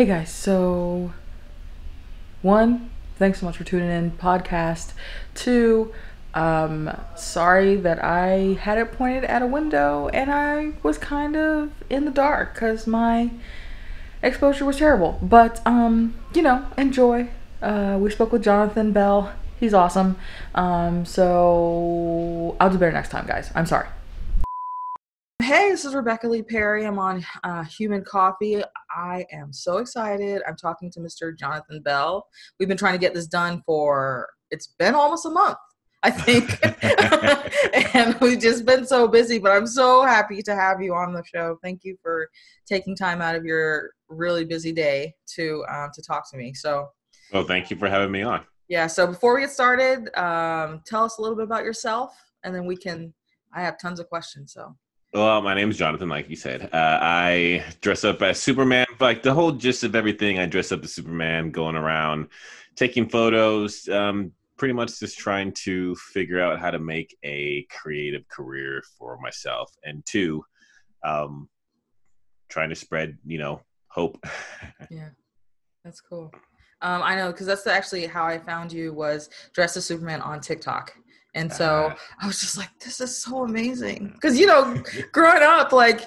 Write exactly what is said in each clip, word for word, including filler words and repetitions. Hey guys, so one, thanks so much for tuning in, podcast. Two, um, sorry that I had it pointed at a window and I was kind of in the dark because my exposure was terrible. But, um, you know, enjoy. Uh, we spoke with Jonathan Belle. He's awesome. Um, so I'll do better next time, guys. I'm sorry. Hey, this is Rebecca Lee Perry. I'm on uh, Human Coffee. I am so excited. I'm talking to Mister Jonathan Belle. We've been trying to get this done for, it's been almost a month, I think. And we've just been so busy, but I'm so happy to have you on the show. Thank you for taking time out of your really busy day to uh, to talk to me. So, well, thank you for having me on. Yeah, so before we get started, um, tell us a little bit about yourself, and then we can, I have tons of questions, so. Well, my name is Jonathan, like you said. Uh, I dress up as Superman. Like the whole gist of everything, I dress up as Superman, going around, taking photos, um, pretty much just trying to figure out how to make a creative career for myself. And two, um, trying to spread, you know, hope. Yeah, that's cool. Um, I know, because that's actually how I found you, was dressed as Superman on TikTok. And so I was just like, this is so amazing. Because, you know, growing up, like,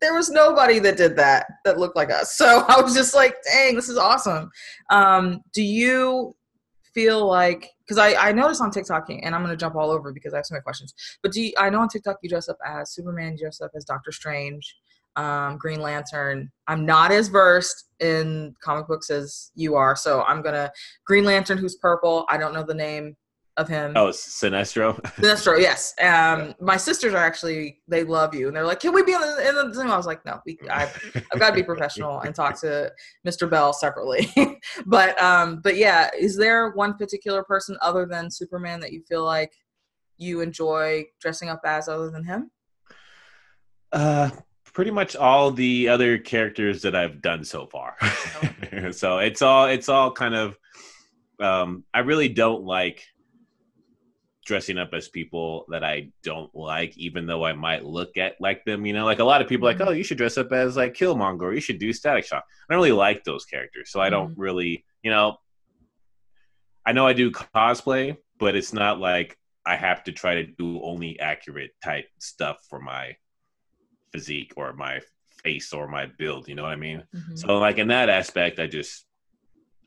there was nobody that did that, that looked like us. So I was just like, dang, this is awesome. Um, do you feel like, because I, I noticed on TikTok, and I'm going to jump all over because I have so many questions. But do you, I know on TikTok you dress up as Superman, you dress up as Doctor Strange, um, Green Lantern. I'm not as versed in comic books as you are. So I'm going to, Green Lantern, who's purple. I don't know the name of him. Oh, Sinestro. Sinestro, yes. Um, yeah. My sisters are actually, they love you. And they're like, can we be on the, in the Zoom? I was like, no, we, I've, I've got to be professional and talk to Mister Belle separately. But, um, but yeah, is there one particular person other than Superman that you feel like you enjoy dressing up as other than him? Uh, pretty much all the other characters that I've done so far. Oh. So it's all, it's all kind of, um, I really don't like dressing up as people that I don't like, even though I might look at like them, you know, like a lot of people mm-hmm. like, oh, you should dress up as like Killmonger, or you should do Static Shock. I don't really like those characters. So I don't mm-hmm. really, you know, I know I do cosplay, but it's not like I have to try to do only accurate type stuff for my physique or my face or my build. You know what I mean? Mm-hmm. So like in that aspect, I just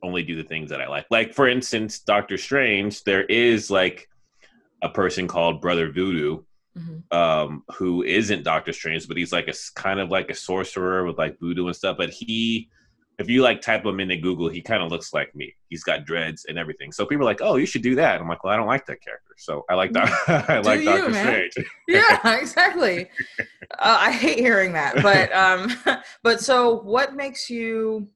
only do the things that I like. Like for instance, Doctor Strange, there is like a person called Brother Voodoo, mm-hmm. um, who isn't Doctor Strange, but he's like a kind of like a sorcerer with like voodoo and stuff. But he, if you like type him into Google, he kind of looks like me. He's got dreads and everything. So people are like, "Oh, you should do that." And I'm like, "Well, I don't like that character, so I like that. I do like you, Doctor man. Strange." Yeah, exactly. uh, I hate hearing that, but um, but so what makes you?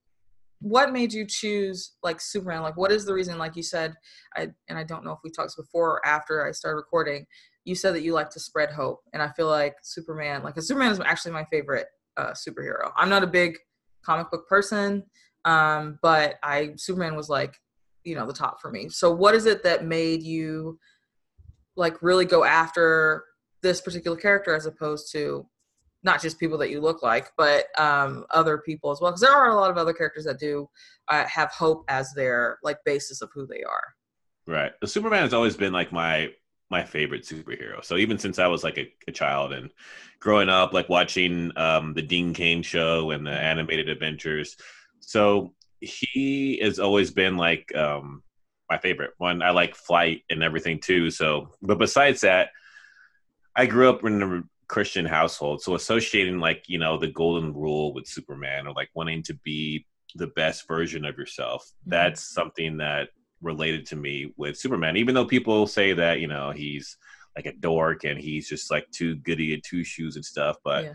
What made you choose like Superman? Like, what is the reason? Like you said, I and I don't know if we talked before or after I started recording, you said that you like to spread hope. And I feel like Superman, like Superman is actually my favorite uh, superhero. I'm not a big comic book person, um, but I Superman was like, you know, the top for me. So what is it that made you like really go after this particular character as opposed to not just people that you look like, but um, other people as well? Because there are a lot of other characters that do uh, have hope as their like basis of who they are. Right. The Superman has always been like my my favorite superhero. So even since I was like a, a child and growing up, like watching um, the Dean Kane show and the animated adventures. So he has always been like um, my favorite one. I like flight and everything too. So, but besides that, I grew up in the Christian household, so associating like, you know, the golden rule with Superman, or like wanting to be the best version of yourself, mm-hmm. that's something that related to me with Superman, even though people say that, you know, he's like a dork and he's just like too goody and two shoes and stuff, but yeah.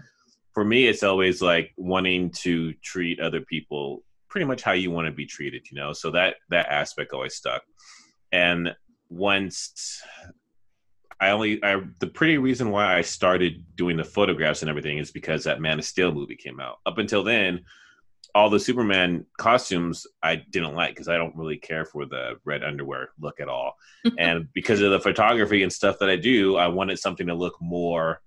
For me it's always like wanting to treat other people pretty much how you want to be treated, you know, so that that aspect always stuck. And once I only, I, the pretty reason why I started doing the photographs and everything is because that Man of Steel movie came out. Up until then, all the Superman costumes I didn't like because I don't really care for the red underwear look at all. And because of the photography and stuff that I do, I wanted something to look more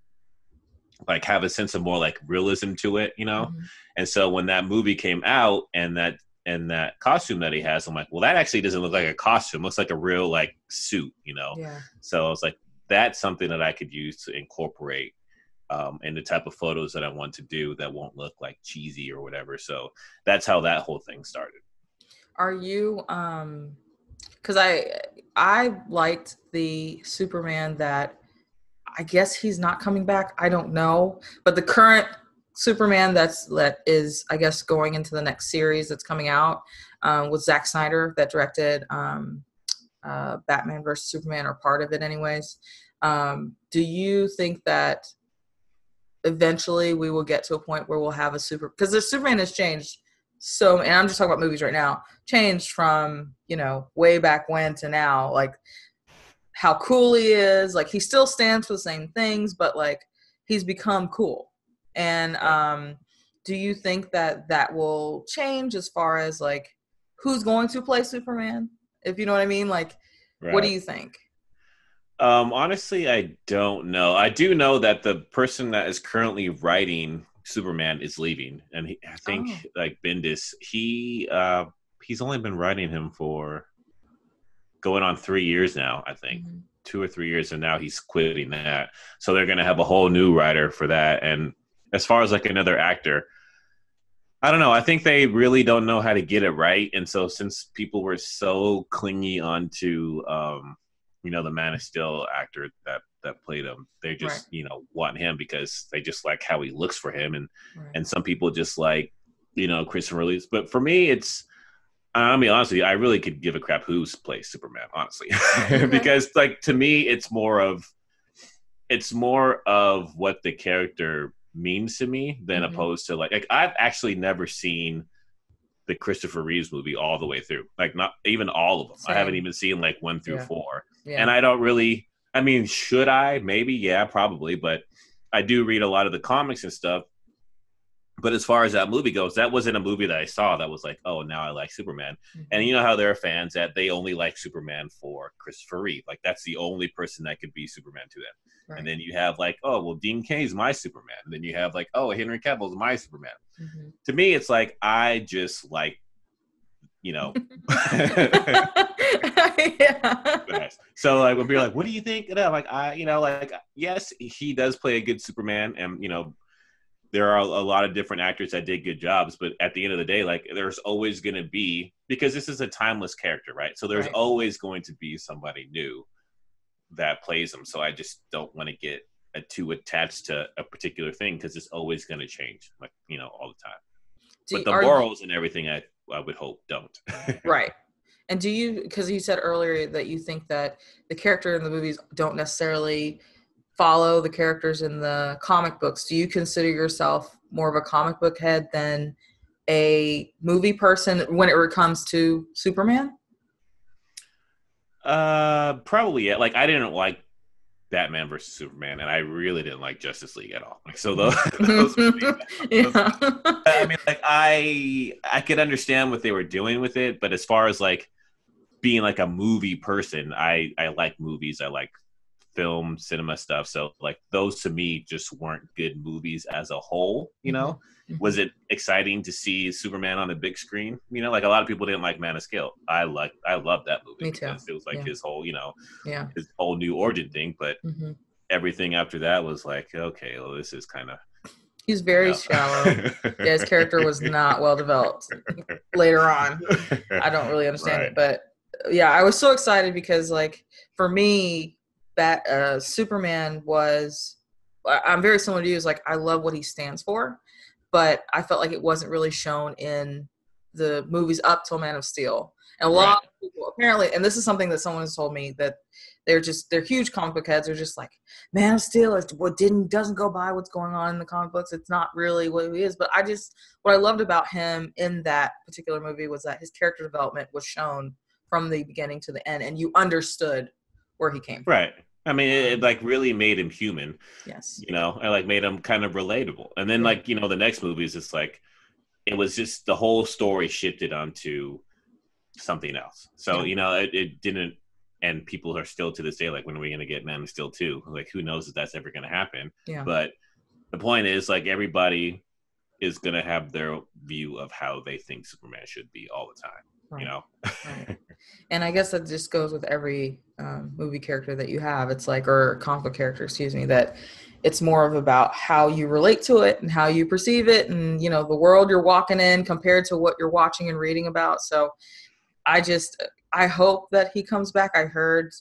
like have a sense of more like realism to it, you know? Mm-hmm. And so when that movie came out and that, and that costume that he has, I'm like, well, that actually doesn't look like a costume. It looks like a real like suit, you know? Yeah. So I was like, that's something that I could use to incorporate um, in the type of photos that I want to do that won't look like cheesy or whatever. So that's how that whole thing started. Are you, um, cause I, I liked the Superman that I guess he's not coming back. I don't know. But the current Superman that's that is, I guess, going into the next series that's coming out um, with Zack Snyder that directed um, uh, Batman versus Superman, or part of it anyways. Um, do you think that eventually we will get to a point where we'll have a super, because the Superman has changed so, and I'm just talking about movies right now, changed from, you know, way back when to now, like how cool he is. Like he still stands for the same things, but like he's become cool. And um, do you think that that will change as far as like who's going to play Superman? If you know what I mean, like, right. What do you think? Um, honestly, I don't know. I do know that the person that is currently writing Superman is leaving, and he, I think oh. like Bendis, he uh, he's only been writing him for going on three years now, I think. Mm-hmm. Two or three years, and now he's quitting that. So they're going to have a whole new writer for that. And as far as like another actor, I don't know. I think they really don't know how to get it right. And so since people were so clingy onto, um, you know, the Man of Steel actor that, that played him, they just, right. you know, want him because they just like how he looks for him. And, right. and some people just like, you know, Christopher Reeve. But for me, it's, I'll be honest with you, I really could give a crap who's plays Superman, honestly. Because like to me it's more of it's more of what the character means to me than mm-hmm. opposed to like like I've actually never seen the Christopher Reeves movie all the way through. Like not even all of them. Same. I haven't even seen like one through yeah. four. Yeah. And I don't really I mean, should I? Maybe, yeah, probably, but I do read a lot of the comics and stuff. But as far as that movie goes, that wasn't a movie that I saw that was like, oh, now I like Superman. Mm-hmm. And you know how there are fans that they only like Superman for Christopher Reeve. Like, that's the only person that could be Superman to them. Right. And then you have like, oh, well, Dean Kane's my Superman. And then you have like, oh, Henry Cavill's my Superman. Mm-hmm. To me, it's like, I just like, you know. yeah. So like, we'll be like, what do you think? And I'm like, I, you know, like, yes, he does play a good Superman. And, you know, there are a lot of different actors that did good jobs, but at the end of the day, like there's always going to be, because this is a timeless character, right? So there's right. always going to be somebody new that plays him. So I just don't want to get a, too attached to a particular thing because it's always going to change, like, you know, all the time. Do, but the morals you, and everything, I, I would hope don't. Right. And do you, because you said earlier that you think that the character in the movies don't necessarily follow the characters in the comic books. Do you consider yourself more of a comic book head than a movie person when it comes to Superman? Uh, probably, yeah. Like, I didn't like Batman versus Superman, and I really didn't like Justice League at all. Like, so those, those were the, yeah. those, I mean, like, I, I could understand what they were doing with it, but as far as, like, being, like, a movie person, I, I like movies. I like film, cinema stuff. So like those to me just weren't good movies as a whole, you know? Mm-hmm. Was it exciting to see Superman on the big screen? You know, like a lot of people didn't like Man of Steel. I like, I loved that movie. Me because too. It was like yeah. his whole, you know, yeah. his whole new origin thing. But mm-hmm. everything after that was like, okay, well, this is kind of. He's very no. shallow. Yeah, his character was not well developed later on. I don't really understand right. it, but yeah, I was so excited because like for me, that uh, Superman was, I'm very similar to you, is like, I love what he stands for, but I felt like it wasn't really shown in the movies up till Man of Steel. And a lot right. of people apparently, and this is something that someone has told me, that they're just, they're huge comic book heads, are just like, Man of Steel is what didn't, doesn't go by what's going on in the comic books. It's not really what he is. But I just, what I loved about him in that particular movie was that his character development was shown from the beginning to the end, and you understood where he came from. Right. I mean, it, it like really made him human. Yes. You know, I like made him kind of relatable. And then like, you know, the next movie is just like, it was just the whole story shifted onto something else. So, yeah. you know, it, it didn't, and people are still to this day, like, when are we going to get Man of Steel two? Like, who knows if that's ever going to happen? Yeah. But the point is, like, everybody is going to have their view of how they think Superman should be all the time, right. you know? Right. And I guess that just goes with every um, movie character that you have. It's like, or comic character, excuse me, that it's more of about how you relate to it and how you perceive it and, you know, the world you're walking in compared to what you're watching and reading about. So I just, I hope that he comes back. I heard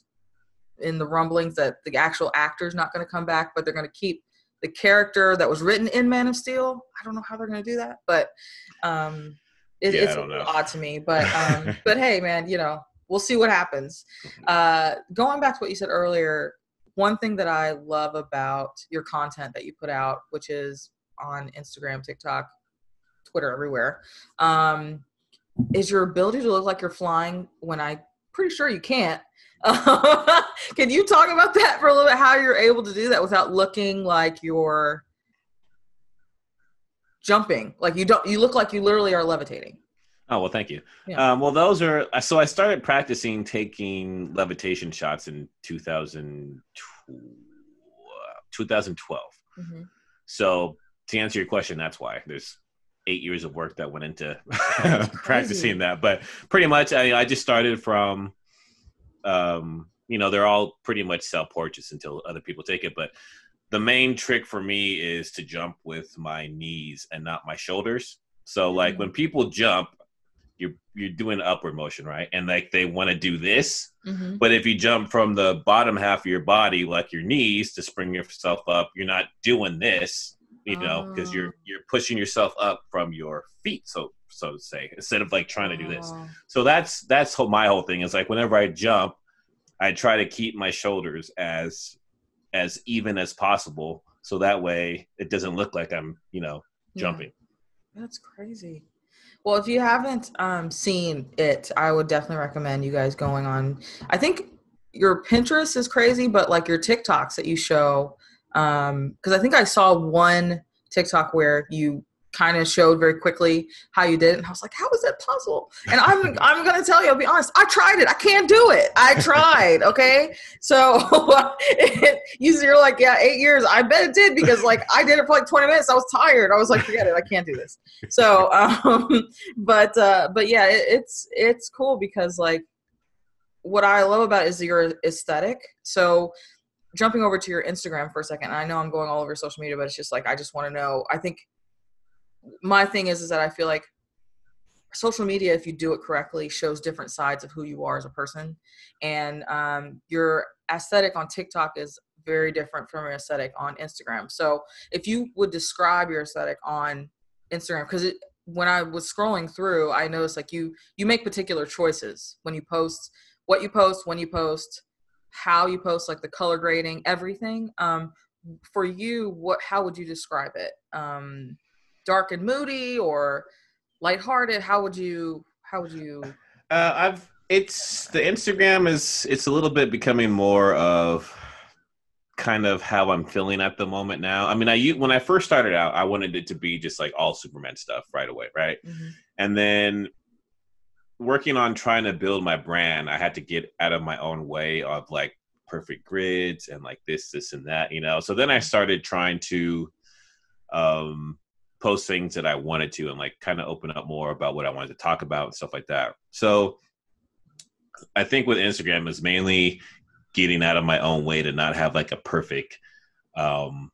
in the rumblings that the actual actor's not going to come back, but they're going to keep the character that was written in Man of Steel. I don't know how they're going to do that, but um, it, yeah, it's odd to me. But um, but hey, man, you know, we'll see what happens. Uh, going back to what you said earlier, one thing that I love about your content that you put out, which is on Instagram, TikTok, Twitter, everywhere, um, is your ability to look like you're flying when I'm pretty sure you can't. Can you talk about that for a little bit, how you're able to do that without looking like you're jumping? Like you don't, you look like you literally are levitating. Oh, well, thank you. Yeah. Um, well, those are, so I started practicing taking levitation shots in two thousand twelve. Mm-hmm. So to answer your question, that's why there's eight years of work that went into practicing that. But pretty much I, I just started from, um, you know, they're all pretty much self-portraits until other people take it. But the main trick for me is to jump with my knees and not my shoulders. So like when people jump, you're, you're doing upward motion, right? And like they want to do this. Mm-hmm. But if you jump from the bottom half of your body, like your knees, to spring yourself up, you're not doing this, you know, because oh. you're you're pushing yourself up from your feet, so so to say, instead of like trying to do this. So that's that's whole, my whole thing is like whenever I jump, I try to keep my shoulders as as even as possible, so that way it doesn't look like I'm, you know, jumping. Yeah. That's crazy. Well, if you haven't um, seen it, I would definitely recommend you guys going on. I think your Pinterest is crazy, but like your TikToks that you show. Um, cause I think I saw one TikTok where you kind of showed very quickly how you did it. And I was like, how is that puzzle? And I'm, I'm going to tell you, I'll be honest. I tried it. I can't do it. I tried. Okay. So it, you're like, yeah, eight years. I bet it did, because like I did it for like twenty minutes. I was tired. I was like, forget it. I can't do this. So, um, but, uh, but yeah, it, it's, it's cool because like what I love about it is your aesthetic. So jumping over to your Instagram for a second, I know I'm going all over social media, but it's just like, I just want to know. I think my thing is, is that I feel like social media, if you do it correctly, shows different sides of who you are as a person. And um, your aesthetic on TikTok is very different from your aesthetic on Instagram. So if you would describe your aesthetic on Instagram, because it, when I was scrolling through, I noticed like you, you make particular choices when you post, what you post, when you post, how you post, like the color grading, everything. Um, for you, what, how would you describe it? Um, dark and moody or lighthearted? How would you, how would you? Uh, I've, it's, the Instagram is, it's a little bit becoming more of kind of how I'm feeling at the moment now. I mean, I, when I first started out, I wanted it to be just like all Superman stuff right away. Right. Mm-hmm. And then working on trying to build my brand, I had to get out of my own way of like perfect grids and like this, this, and that, you know? So then I started trying to um, post things that I wanted to and like kind of open up more about what I wanted to talk about and stuff like that. So I think with Instagram is mainly getting out of my own way to not have like a perfect, um,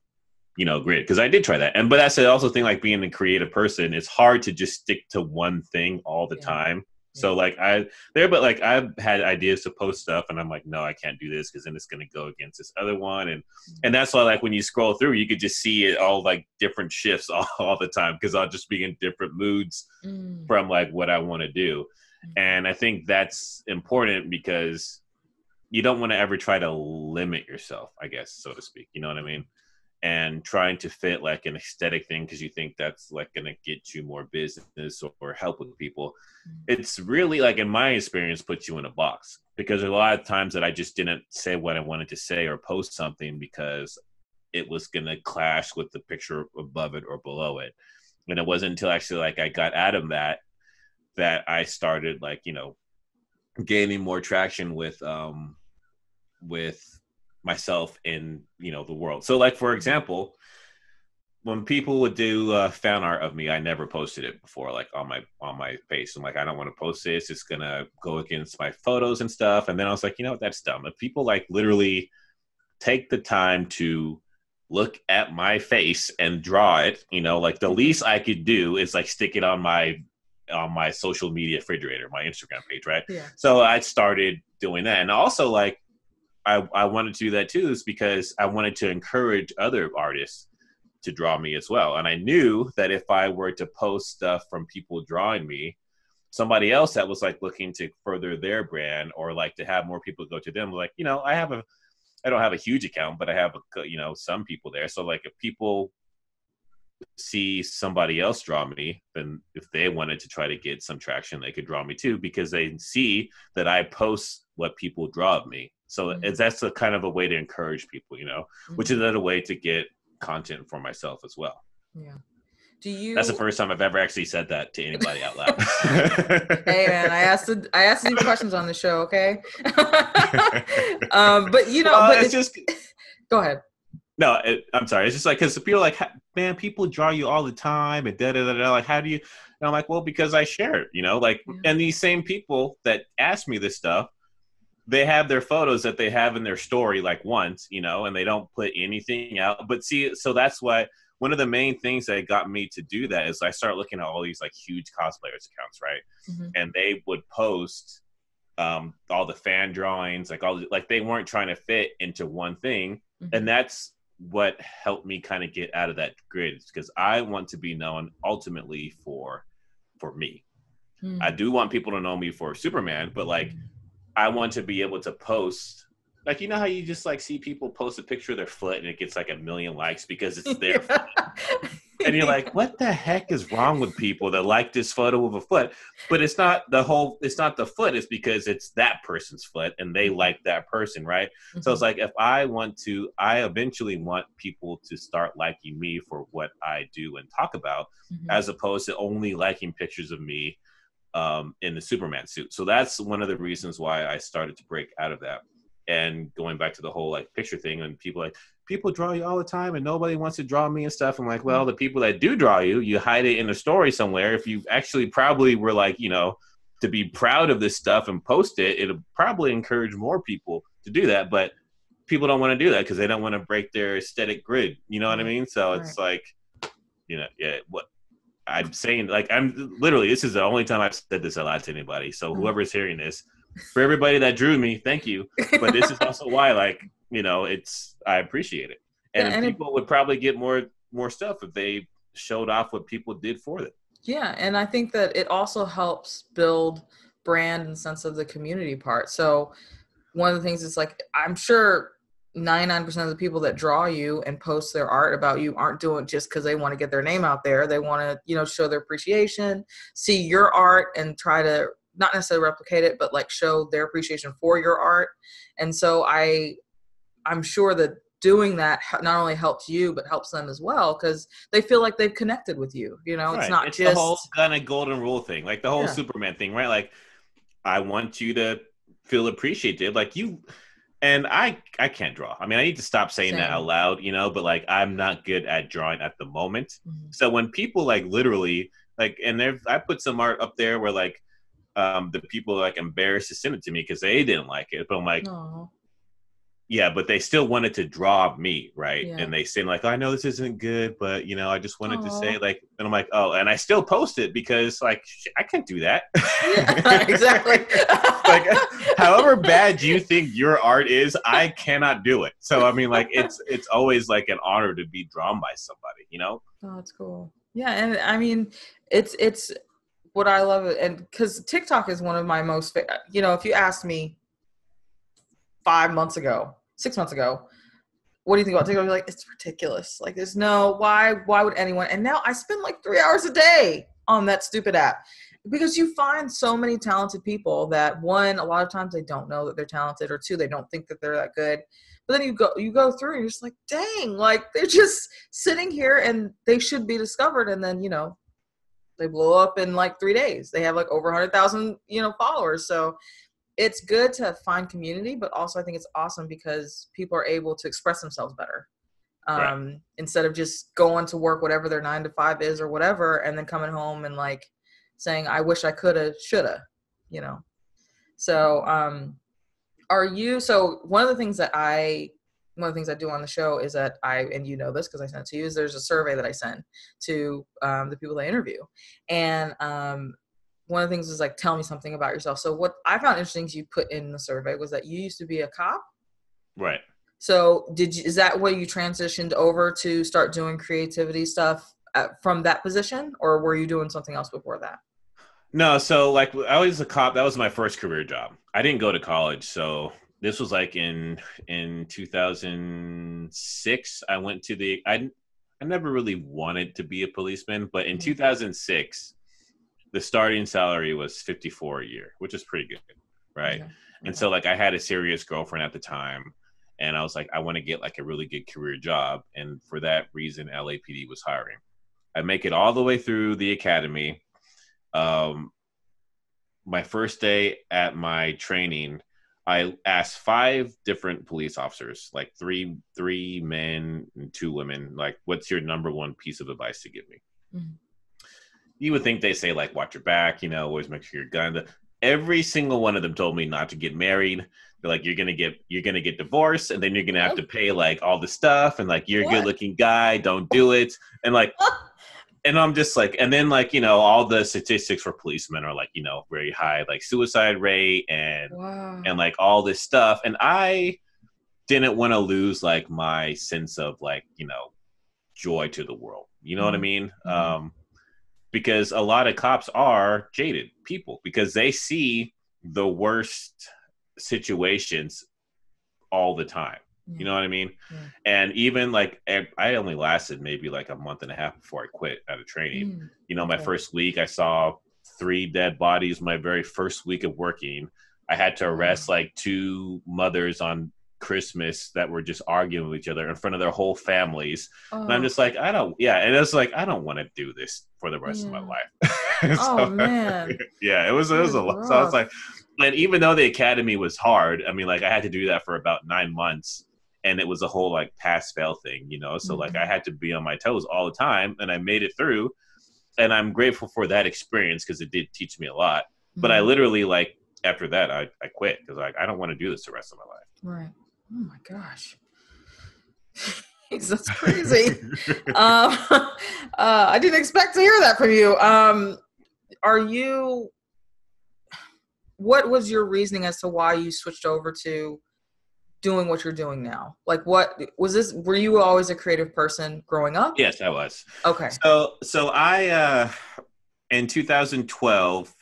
you know, grid. Cause I did try that. And, but that's the also thing, like being a creative person, it's hard to just stick to one thing all the yeah. time. So like I there, but like I've had ideas to post stuff and I'm like, no, I can't do this. Cause then it's going to go against this other one. And, and that's why like when you scroll through, you could just see it all like different shifts all, all the time. Cause I'll just be in different moods mm. from like what I want to do. And I think that's important because you don't want to ever try to limit yourself, I guess, so to speak, you know what I mean? And trying to fit like an aesthetic thing because you think that's like going to get you more business or, or help with people. It's really like, in my experience, puts you in a box because a lot of times that I just didn't say what I wanted to say or post something because it was going to clash with the picture above it or below it. And it wasn't until actually like I got out of that, that I started like, you know, gaining more traction with, um, with myself in, you know, the world. So like, for example, when people would do uh, fan art of me, I never posted it before, like on my on my face. I'm like, I don't want to post this. It's going to go against my photos and stuff. And then I was like, you know what? That's dumb. If people like literally take the time to look at my face and draw it, you know, like the least I could do is like stick it on my on my social media refrigerator, my Instagram page, right? Yeah. So I started doing that. And also like I, I wanted to do that too is because I wanted to encourage other artists to draw me as well. And I knew that if I were to post stuff from people drawing me, somebody else that was like looking to further their brand or like to have more people go to them, like, you know, I have a, I don't have a huge account, but I have, a, you know, some people there. So like if people see somebody else draw me, then if they wanted to try to get some traction, they could draw me too, because they see that I post what people draw of me. So mm-hmm. that's a kind of a way to encourage people, you know, mm-hmm. which is another way to get content for myself as well. Yeah. Do you? That's the first time I've ever actually said that to anybody out loud. Hey man, I asked the, I asked you questions on the show, okay? um, but you know, well, but it's, it's just. Go ahead. No, it, I'm sorry. It's just like because people are like, man, people draw you all the time, and da da da da. Like, how do you? And I'm like, well, because I share it, you know. Like, yeah. And these same people that ask me this stuff, they have their photos that they have in their story like once, you know, and they don't put anything out. But see, so that's why one of the main things that got me to do that is I started looking at all these like huge cosplayers accounts, right? Mm-hmm. And they would post um, all the fan drawings, like all like they weren't trying to fit into one thing. Mm-hmm. And that's what helped me kind of get out of that grid, because I want to be known ultimately for, for me. Mm-hmm. I do want people to know me for Superman, but like, mm-hmm. I want to be able to post, like, you know how you just like see people post a picture of their foot and it gets like a million likes because it's their yeah. foot. And you're like, what the heck is wrong with people that like this photo of a foot? But it's not the whole, it's not the foot. It's because it's that person's foot and they like that person. Right. Mm-hmm. So it's like, if I want to, I eventually want people to start liking me for what I do and talk about, mm-hmm. as opposed to only liking pictures of me um in the Superman suit. So that's one of the reasons why I started to break out of that. And going back to the whole like picture thing, and people like people draw you all the time and nobody wants to draw me and stuff. I'm like, well, the people that do draw you, you hide it in a story somewhere. If you actually probably were like, you know, to be proud of this stuff and post it, it'll probably encourage more people to do that. But people don't want to do that because they don't want to break their aesthetic grid, you know what I mean? So it's like, you know, yeah, what I'm saying, like, I'm literally, this is the only time I've said this out loud to anybody. So whoever's hearing this, for everybody that drew me, thank you. But this is also why, like, you know, it's, I appreciate it. And, yeah, and people it, would probably get more, more stuff if they showed off what people did for them. Yeah. And I think that it also helps build brand and sense of the community part. So one of the things is like, I'm sure ninety-nine percent of the people that draw you and post their art about you aren't doing it just because they want to get their name out there. They want to, you know, show their appreciation, see your art and try to not necessarily replicate it, but like show their appreciation for your art. And so I, I'm sure that doing that not only helps you, but helps them as well, because they feel like they've connected with you. You know, right. It's not it's just the whole kind of golden rule thing, like the whole yeah. Superman thing, right? Like, I want you to feel appreciated. Like you, And I, I can't draw. I mean, I need to stop saying Same. that out loud, you know, but like, I'm not good at drawing at the moment. Mm-hmm. So when people like literally like, and there, I put some art up there where like, um, the people are like embarrassed to send it to me because they didn't like it, but I'm like, Aww. yeah, but they still wanted to draw me. Right. Yeah. And they seem like, oh, I know this isn't good, but you know, I just wanted Aww. to say like, and I'm like, oh, and I still post it because like, shit, I can't do that. Yeah, exactly. Like, however bad you think your art is, I cannot do it. So, I mean, like, it's it's always, like, an honor to be drawn by somebody, you know? Oh, that's cool. Yeah, and, I mean, it's it's what I love. And because TikTok is one of my most, you know, if you asked me five months ago, six months ago, what do you think about TikTok? I'd be like, it's ridiculous. Like, there's no, why, why would anyone? And now I spend, like, three hours a day on that stupid app. Because you find so many talented people that, one, a lot of times they don't know that they're talented, or two, they don't think that they're that good. But then you go, you go through and you're just like, dang, like they're just sitting here and they should be discovered. And then, you know, they blow up in like three days. They have like over a hundred thousand, you know, followers. So it's good to find community, but also I think it's awesome because people are able to express themselves better. um, right. instead of just going to work, whatever their nine to five is or whatever, and then coming home and like saying, I wish I coulda, shoulda, you know? So um, are you, so one of the things that I, one of the things I do on the show is that I, and you know this because I sent it to you, is there's a survey that I send to um, the people I interview. And um, one of the things is like, tell me something about yourself. So what I found interesting is you put in the survey was that you used to be a cop. Right. So did you, is that what you transitioned over to start doing creativity stuff at, from that position? Or were you doing something else before that? No. So like I was a cop. That was my first career job. I didn't go to college. So this was like in, in two thousand six, I went to the, I, I never really wanted to be a policeman, but in two thousand six, the starting salary was fifty-four a year, which is pretty good. Right. Okay. And so like I had a serious girlfriend at the time, and I was like, I want to get like a really good career job. And for that reason, L A P D was hiring. I make it all the way through the academy. Um, my first day at my training, I asked five different police officers, like three three men and two women, like, what's your number one piece of advice to give me? Mm-hmm. You would think they say like, watch your back, you know, always make sure you're gunned. Every single one of them told me not to get married. They're like, you're gonna get you're gonna get divorced, and then you're gonna have to pay like all the stuff, and like you're what? a good looking guy, don't do it. And like and I'm just like, and then like, you know, all the statistics for policemen are like, you know, very high, like suicide rate and wow. and like all this stuff. And I didn't want to lose like my sense of like, you know, joy to the world. You know mm-hmm. what I mean? Mm-hmm. Um Because a lot of cops are jaded people because they see the worst situations all the time. Yeah. You know what I mean? Yeah. And even like, I only lasted maybe like a month and a half before I quit out of training. Mm. You know, my okay. first week, I saw three dead bodies. My very first week of working, I had to arrest wow. like two mothers on Christmas that were just arguing with each other in front of their whole families. Oh. And I'm just like, I don't, yeah. And it's like, I don't want to do this for the rest yeah. of my life. so, oh man. Yeah. It was, it was a lot. So I was like, and even though the academy was hard, I mean, like I had to do that for about nine months and it was a whole like pass fail thing, you know? So mm-hmm. like I had to be on my toes all the time and I made it through and I'm grateful for that experience because it did teach me a lot, mm-hmm. but I literally like, after that, I, I quit because like, I don't want to do this the rest of my life. Right. Oh my gosh. That's crazy. um, uh, I didn't expect to hear that from you. Um, are you, what was your reasoning as to why you switched over to doing what you're doing now? Like what was this, were you always a creative person growing up? Yes, I was. Okay. So, so I, uh, in two thousand twelve,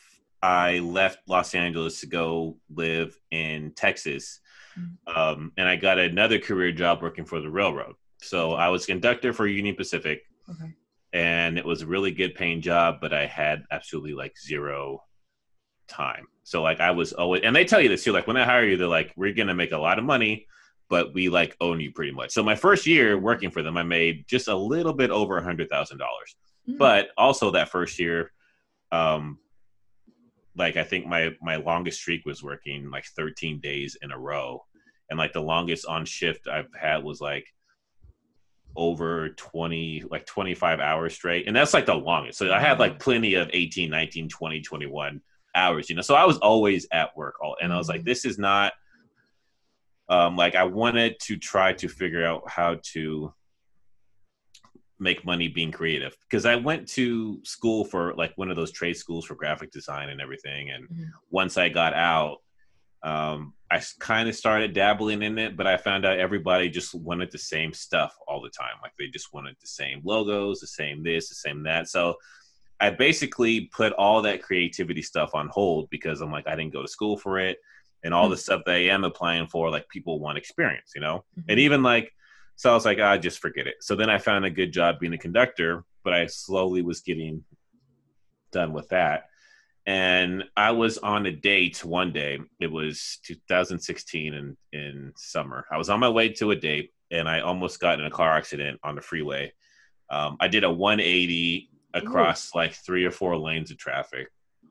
I left Los Angeles to go live in Texas. Um, and I got another career job working for the railroad. So I was conductor for Union Pacific okay. and it was a really good paying job, but I had absolutely like zero time. So like I was always, and they tell you this too, like when they hire you, they're like, we're going to make a lot of money, but we like own you pretty much. So my first year working for them, I made just a little bit over a hundred thousand dollars, mm. but also that first year, um, like I think my, my longest streak was working like thirteen days in a row. And like the longest on shift I've had was like over twenty, like twenty-five hours straight. And that's like the longest. So I had like plenty of eighteen, nineteen, twenty, twenty-one hours, you know? So I was always at work all, and I was like, this is not um, like, I wanted to try to figure out how to make money being creative, because I went to school for like one of those trade schools for graphic design and everything. And mm-hmm. once I got out, um, I kind of started dabbling in it, but I found out everybody just wanted the same stuff all the time. Like they just wanted the same logos, the same this, the same that. So I basically put all that creativity stuff on hold because I'm like, I didn't go to school for it. And all mm-hmm. the stuff that I am applying for, like people want experience, you know, mm-hmm. and even like, so I was like, ah, just forget it. So then I found a good job being a conductor, but I slowly was getting done with that. And I was on a date one day. It was two thousand sixteen in, in summer. I was on my way to a date and I almost got in a car accident on the freeway. Um, I did a one eighty across Ooh. like three or four lanes of traffic.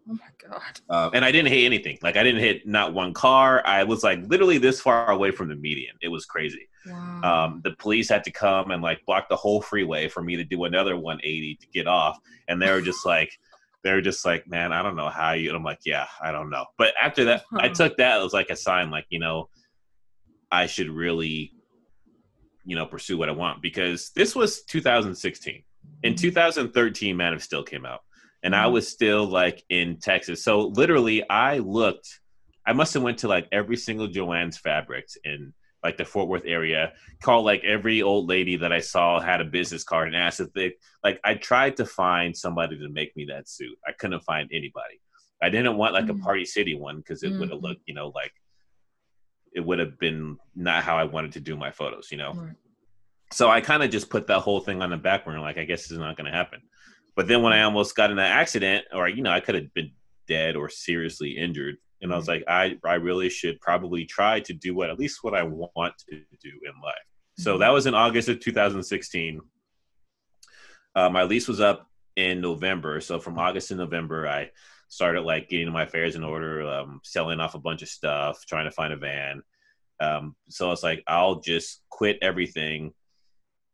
Oh my God. Uh, and I didn't hit anything. Like I didn't hit not one car. I was like literally this far away from the median. It was crazy. Wow. Um, the police had to come and like block the whole freeway for me to do another one eighty to get off. And they were just like, they were just like, man, I don't know how you, and I'm like, yeah, I don't know. But after that, I took that as like a sign, like, you know, I should really, you know, pursue what I want, because this was two thousand sixteen. In two thousand thirteen, Man of Steel came out. And I was still like in Texas. So literally I looked, I must've went to like every single Joanne's Fabrics in like the Fort Worth area, called like every old lady that I saw had a business card and asked if they, like I tried to find somebody to make me that suit. I couldn't find anybody. I didn't want like mm. a Party City one, cause it mm. would have looked, you know, like it would have been not how I wanted to do my photos, you know? Right. So I kind of just put that whole thing on the back burner. Like, I guess it's not going to happen. But then when I almost got in an accident, or, you know, I could have been dead or seriously injured. And I was like, I, I really should probably try to do what, at least what I want to do in life. So that was in August of two thousand sixteen. Uh, my lease was up in November. So from August to November, I started like getting my affairs in order, um, selling off a bunch of stuff, trying to find a van. Um, so I was like, I'll just quit everything.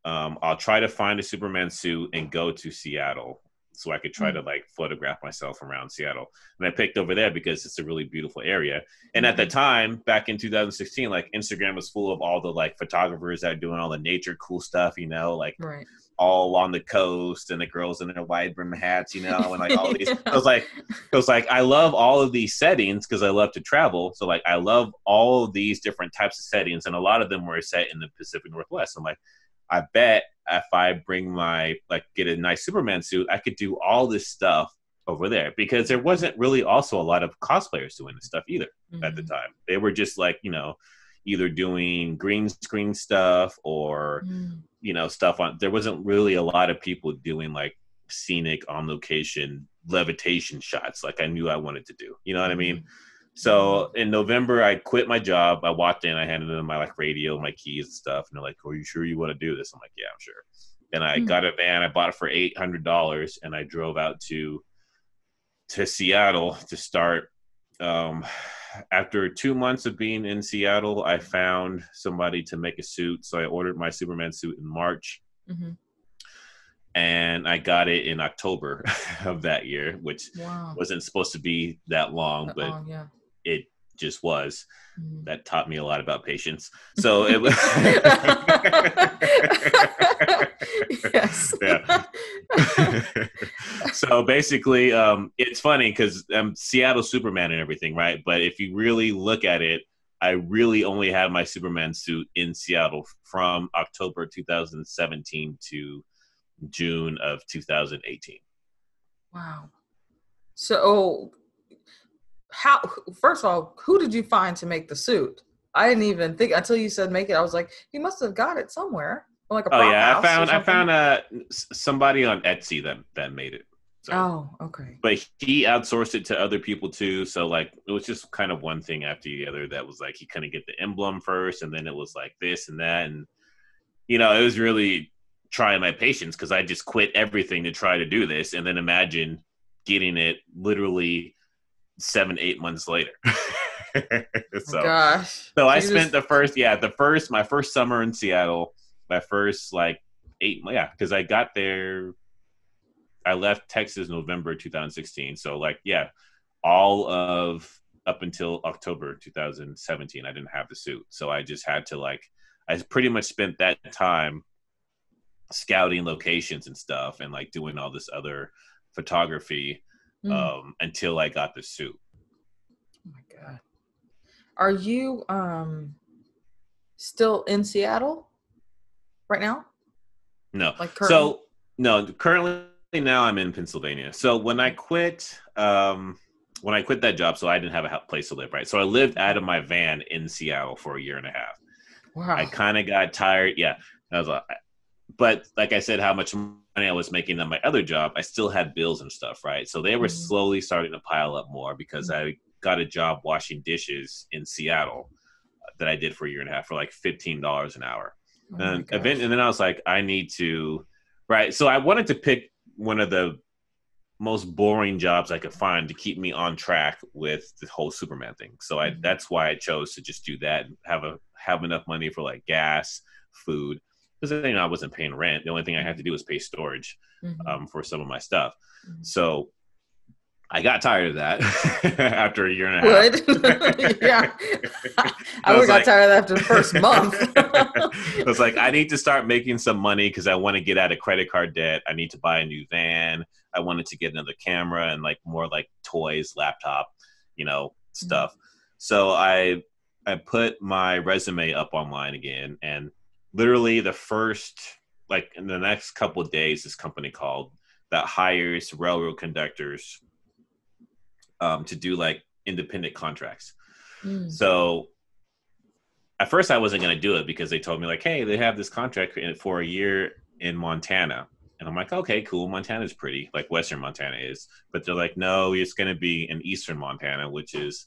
Um, I'll try to find a Superman suit and go to Seattle so I could try to like photograph myself around Seattle. And I picked over there because it's a really beautiful area. And at the time, back in two thousand sixteen, like Instagram was full of all the like photographers that are doing all the nature cool stuff, you know, like right. all along the coast, and the girls in their wide brim hats, you know, and like all these. yeah. I was like, I was like, I love all of these settings because I love to travel. So like, I love all of these different types of settings. And a lot of them were set in the Pacific Northwest. I'm like, I bet if I bring my, like, get a nice Superman suit, I could do all this stuff over there, because there wasn't really also a lot of cosplayers doing this stuff either mm-hmm. at the time. They were just like, you know, either doing green screen stuff or, mm. you know, stuff on, there wasn't really a lot of people doing like scenic on location levitation shots. Like I knew I wanted to do, you know what I mean? Mm-hmm. So in November, I quit my job. I walked in, I handed them my like radio, my keys and stuff. And they're like, are you sure you want to do this? I'm like, yeah, I'm sure. And I mm-hmm. got a van, I bought it for eight hundred dollars, and I drove out to, to Seattle to start. Um, after two months of being in Seattle, I found somebody to make a suit. So I ordered my Superman suit in March mm-hmm. and I got it in October of that year, which wow. wasn't supposed to be that long, that but long, yeah. it just was. Mm-hmm. That taught me a lot about patience. So it was yes. yeah. So basically um it's funny because um Seattle Superman and everything, right? But if you really look at it, I really only had my Superman suit in Seattle from October two thousand seventeen to June of two thousand eighteen. Wow. So how, first of all, who did you find to make the suit? I didn't even think until you said make it. I was like, you must have got it somewhere. Like a oh yeah, I found I found uh, somebody on Etsy that that made it. So. Oh, okay. But he outsourced it to other people too. So like it was just kind of one thing after the other. That was like he couldn't get the emblem first, and then it was like this and that, and you know it was really trying my patience because I just quit everything to try to do this, and then imagine getting it literally seven, eight months later. so, oh gosh. So I you spent just... the first, yeah, the first, my first summer in Seattle, my first like eight, yeah, because I got there, I left Texas November two thousand sixteen. So like, yeah, all of up until October two thousand seventeen, I didn't have the suit. So I just had to like, I pretty much spent that time scouting locations and stuff and like doing all this other photography Mm. um until I got the suit. Oh my God. Are you um still in Seattle right now? No. Like currently? So no, currently now I'm in Pennsylvania. So when I quit um when I quit that job, so I didn't have a place to live, right? So I lived out of my van in Seattle for a year and a half. Wow. I kind of got tired. Yeah. I was like, but like I said, how much money I was making on my other job, I still had bills and stuff, right? So they were mm-hmm. slowly starting to pile up more because mm-hmm. I got a job washing dishes in Seattle that I did for a year and a half for like fifteen dollars an hour. Oh and, and then I was like, I need to, right? So I wanted to pick one of the most boring jobs I could find to keep me on track with the whole Superman thing. So I, mm-hmm. that's why I chose to just do that and have a, have enough money for like gas, food. Because you know, I wasn't paying rent. The only thing I had to do was pay storage mm-hmm. um, for some of my stuff. Mm-hmm. So I got tired of that after a year and a half. Would? Yeah. I, I got like, tired after the first month. I was like, I need to start making some money because I want to get out of credit card debt. I need to buy a new van. I wanted to get another camera and like more like toys, laptop, you know, stuff. Mm-hmm. So I I put my resume up online again, and literally the first, like in the next couple of days, this company called that hires railroad conductors um, to do like independent contracts. Mm. So at first I wasn't going to do it because they told me like, hey, they have this contract for a year in Montana. And I'm like, okay, cool. Montana's pretty, like Western Montana is, but they're like, no, it's going to be in Eastern Montana, which is,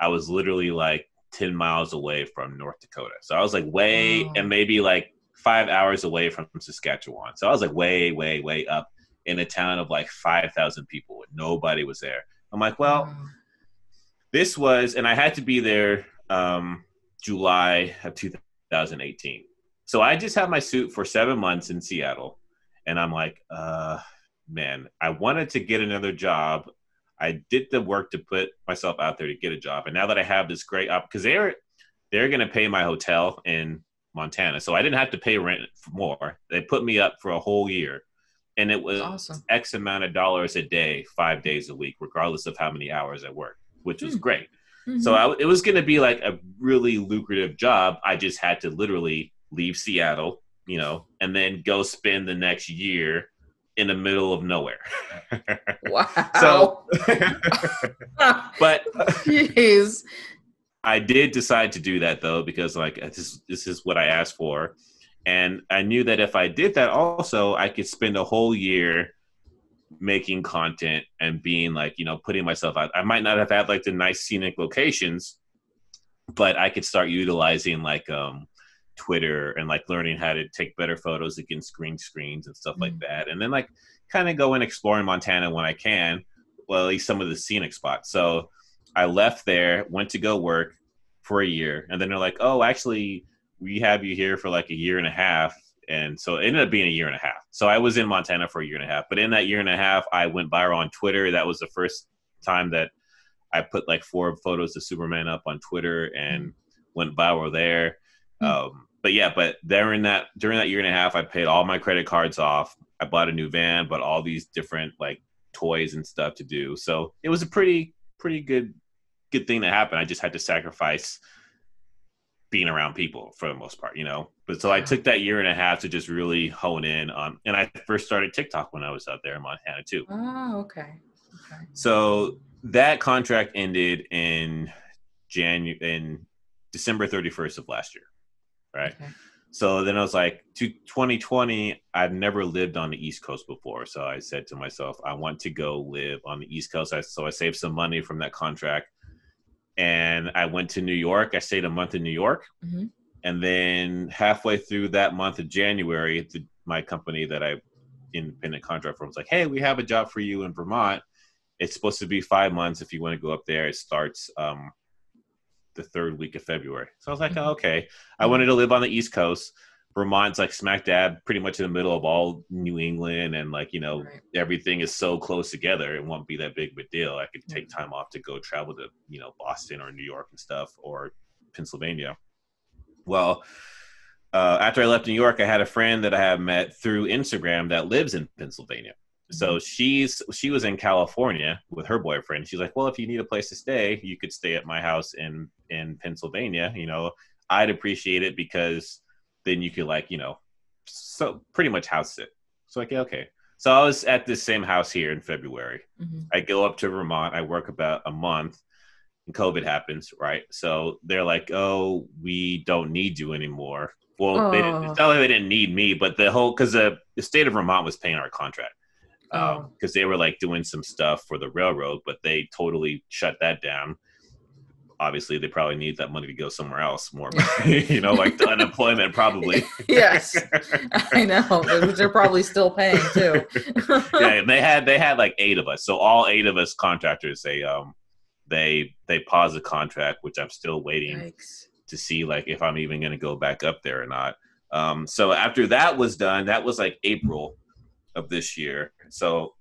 I was literally like, ten miles away from North Dakota. So I was like way, wow. and maybe like five hours away from Saskatchewan. So I was like way, way, way up in a town of like five thousand people. And nobody was there. I'm like, well, wow. this was, and I had to be there um, July of two thousand eighteen. So I just had my suit for seven months in Seattle. And I'm like, uh, man, I wanted to get another job. I did the work to put myself out there to get a job. And now that I have this great op, because they're, they're going to pay my hotel in Montana. So I didn't have to pay rent for more. They put me up for a whole year. And it was awesome. X amount of dollars a day, five days a week, regardless of how many hours I worked, which was mm. great. Mm-hmm. So I, it was going to be like a really lucrative job. I just had to literally leave Seattle, you know, and then go spend the next year in the middle of nowhere. Wow. So, but jeez. I did decide to do that though, because like, this, this is what I asked for. And I knew that if I did that also, I could spend a whole year making content and being like, you know, putting myself out. I might not have had like the nice scenic locations, but I could start utilizing like, um, Twitter and like learning how to take better photos against green screens and stuff mm-hmm. like that, and then like kind of go and explore in Montana when I can, well, at least some of the scenic spots. So I left there, went to go work for a year, and then they're like, oh, actually we have you here for like a year and a half. And so it ended up being a year and a half. So I was in Montana for a year and a half, but in that year and a half I went viral on Twitter. That was the first time that I put like four photos of Superman up on Twitter and went viral there. Um, but yeah, but during that, during that year and a half, I paid all my credit cards off. I bought a new van, but all these different like toys and stuff to do. So it was a pretty, pretty good, good thing that happened. I just had to sacrifice being around people for the most part, you know, but so I took that year and a half to just really hone in on, and I first started TikTok when I was out there in Montana too. Oh, okay. Okay. So that contract ended in January, in December thirty-first of last year. Right. Okay. So then I was like, to twenty twenty, I've never lived on the East Coast before. So I said to myself, I want to go live on the East Coast. I, so I saved some money from that contract and I went to New York. I stayed a month in New York. Mm-hmm. And then halfway through that month of January, the, my company that I independent contract for was like, hey, we have a job for you in Vermont. It's supposed to be five months. If you want to go up there, it starts, um, the third week of February. So I was like, mm-hmm. oh, okay. I wanted to live on the East Coast. Vermont's like smack dab pretty much in the middle of all New England. And like, you know, right. everything is so close together. It won't be that big of a deal. I could mm-hmm. take time off to go travel to, you know, Boston or New York and stuff, or Pennsylvania. Well, uh, after I left New York, I had a friend that I have met through Instagram that lives in Pennsylvania. So she's she was in California with her boyfriend. She's like, well, if you need a place to stay, you could stay at my house in in Pennsylvania. You know, I'd appreciate it because then you could like, you know, so pretty much house sit. So like, yeah, okay. So I was at this same house here in February. Mm-hmm. I go up to Vermont. I work about a month and COVID happens, right? So they're like, oh, we don't need you anymore. Well, oh. they didn't, it's not like they didn't need me, but the whole, because the, the state of Vermont was paying our contract. because um, they were like doing some stuff for the railroad, but they totally shut that down. obviously they probably need that money to go somewhere else more, you know, like the unemployment probably. Yes, I know. They're probably still paying too. Yeah, and they had, they had like eight of us. So all eight of us contractors, they, um, they, they paused the contract, which I'm still waiting Yikes. to see, like, if I'm even going to go back up there or not. Um, so after that was done, that was like April of this year. So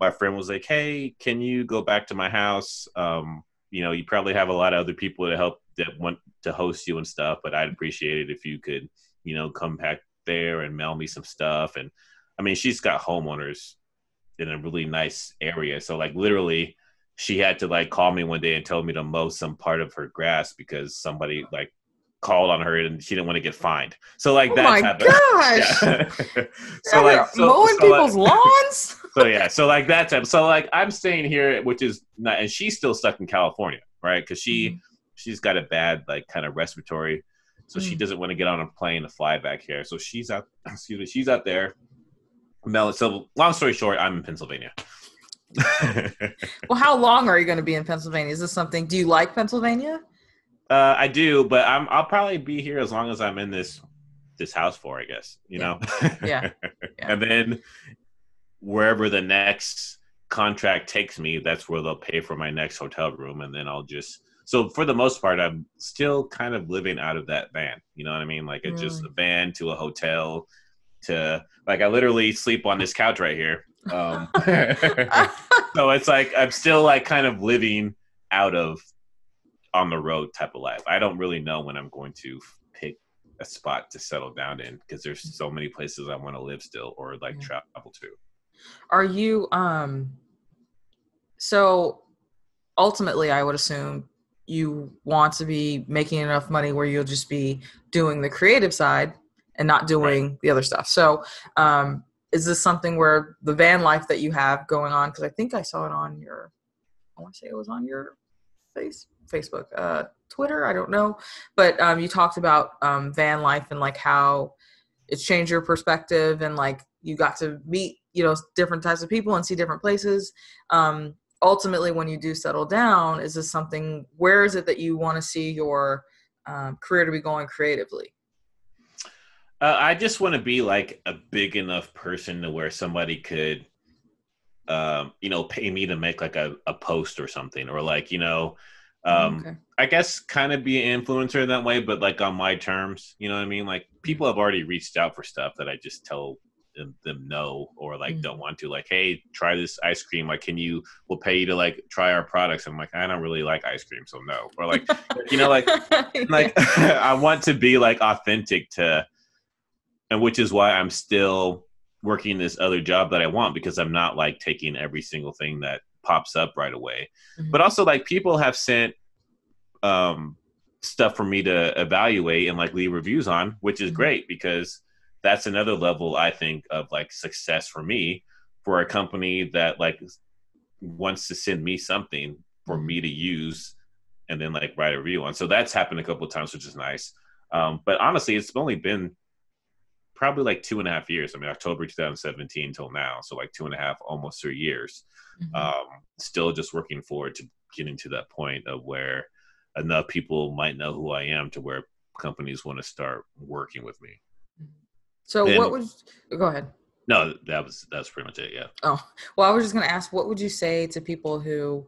my friend was like, hey, can you go back to my house? Um, you know, you probably have a lot of other people to help that want to host you and stuff, but I'd appreciate it if you could, you know, come back there and mail me some stuff. And I mean, she's got homeowners in a really nice area. So like literally she had to like call me one day and tell me to mow some part of her grass because somebody like called on her and she didn't want to get fined. So like, oh that my gosh. Of, yeah. So like so, mowing so, people's like, lawns. So yeah, so like that type. So like I'm staying here, which is not, and she's still stuck in California, right? Because she mm-hmm. she's got a bad like kind of respiratory, so mm-hmm. she doesn't want to get on a plane to fly back here. So she's out. Excuse me, she's out there. So long story short, I'm in Pennsylvania. Well, how long are you going to be in Pennsylvania? Is this something? Do you like Pennsylvania? Uh, I do, but I'm, I'll probably be here as long as I'm in this this house for, I guess, you yeah. know? Yeah. yeah. And then wherever the next contract takes me, that's where they'll pay for my next hotel room. And then I'll just, so for the most part, I'm still kind of living out of that van. You know what I mean? Like it's mm. just a van to a hotel to, like I literally sleep on this couch right here. Um, so it's like, I'm still like kind of living out of on the road type of life. I don't really know when I'm going to pick a spot to settle down in because there's so many places I want to live still or like yeah. travel to. Are you, um, so ultimately I would assume you want to be making enough money where you'll just be doing the creative side and not doing right. the other stuff. So, um, is this something where the van life that you have going on? Cause I think I saw it on your, I want to say it was on your face. Facebook, uh, Twitter, I don't know. But um, you talked about um, van life and like how it's changed your perspective and like you got to meet, you know, different types of people and see different places. Um, ultimately, when you do settle down, is this something, where is it that you want to see your um, career to be going creatively? Uh, I just want to be like a big enough person to where somebody could, um, you know, pay me to make like a, a post or something or like, you know, Um, okay. I guess kind of be an influencer in that way, but like on my terms, you know what I mean? Like people have already reached out for stuff that I just tell them, them no, or like mm-hmm. don't want to like, hey, try this ice cream. Like, can you, we'll pay you to like try our products. I'm like, I don't really like ice cream. So no, or like, you know, like, like I want to be like authentic to, and which is why I'm still working this other job that I want because I'm not like taking every single thing that pops up right away. Mm-hmm. But also like people have sent um stuff for me to evaluate and like leave reviews on, which is mm-hmm. great because that's another level I think of like success for me, for a company that like wants to send me something for me to use and then like write a review on. So that's happened a couple of times, which is nice. Um but honestly it's only been probably like two and a half years. I mean, October two thousand seventeen till now. So like two and a half, almost three years. Mm-hmm. Um, still just working forward to getting to that point of where enough people might know who I am to where companies want to start working with me. So and what was, go ahead. No, that was, that's pretty much it. Yeah. Oh, well, I was just going to ask, what would you say to people who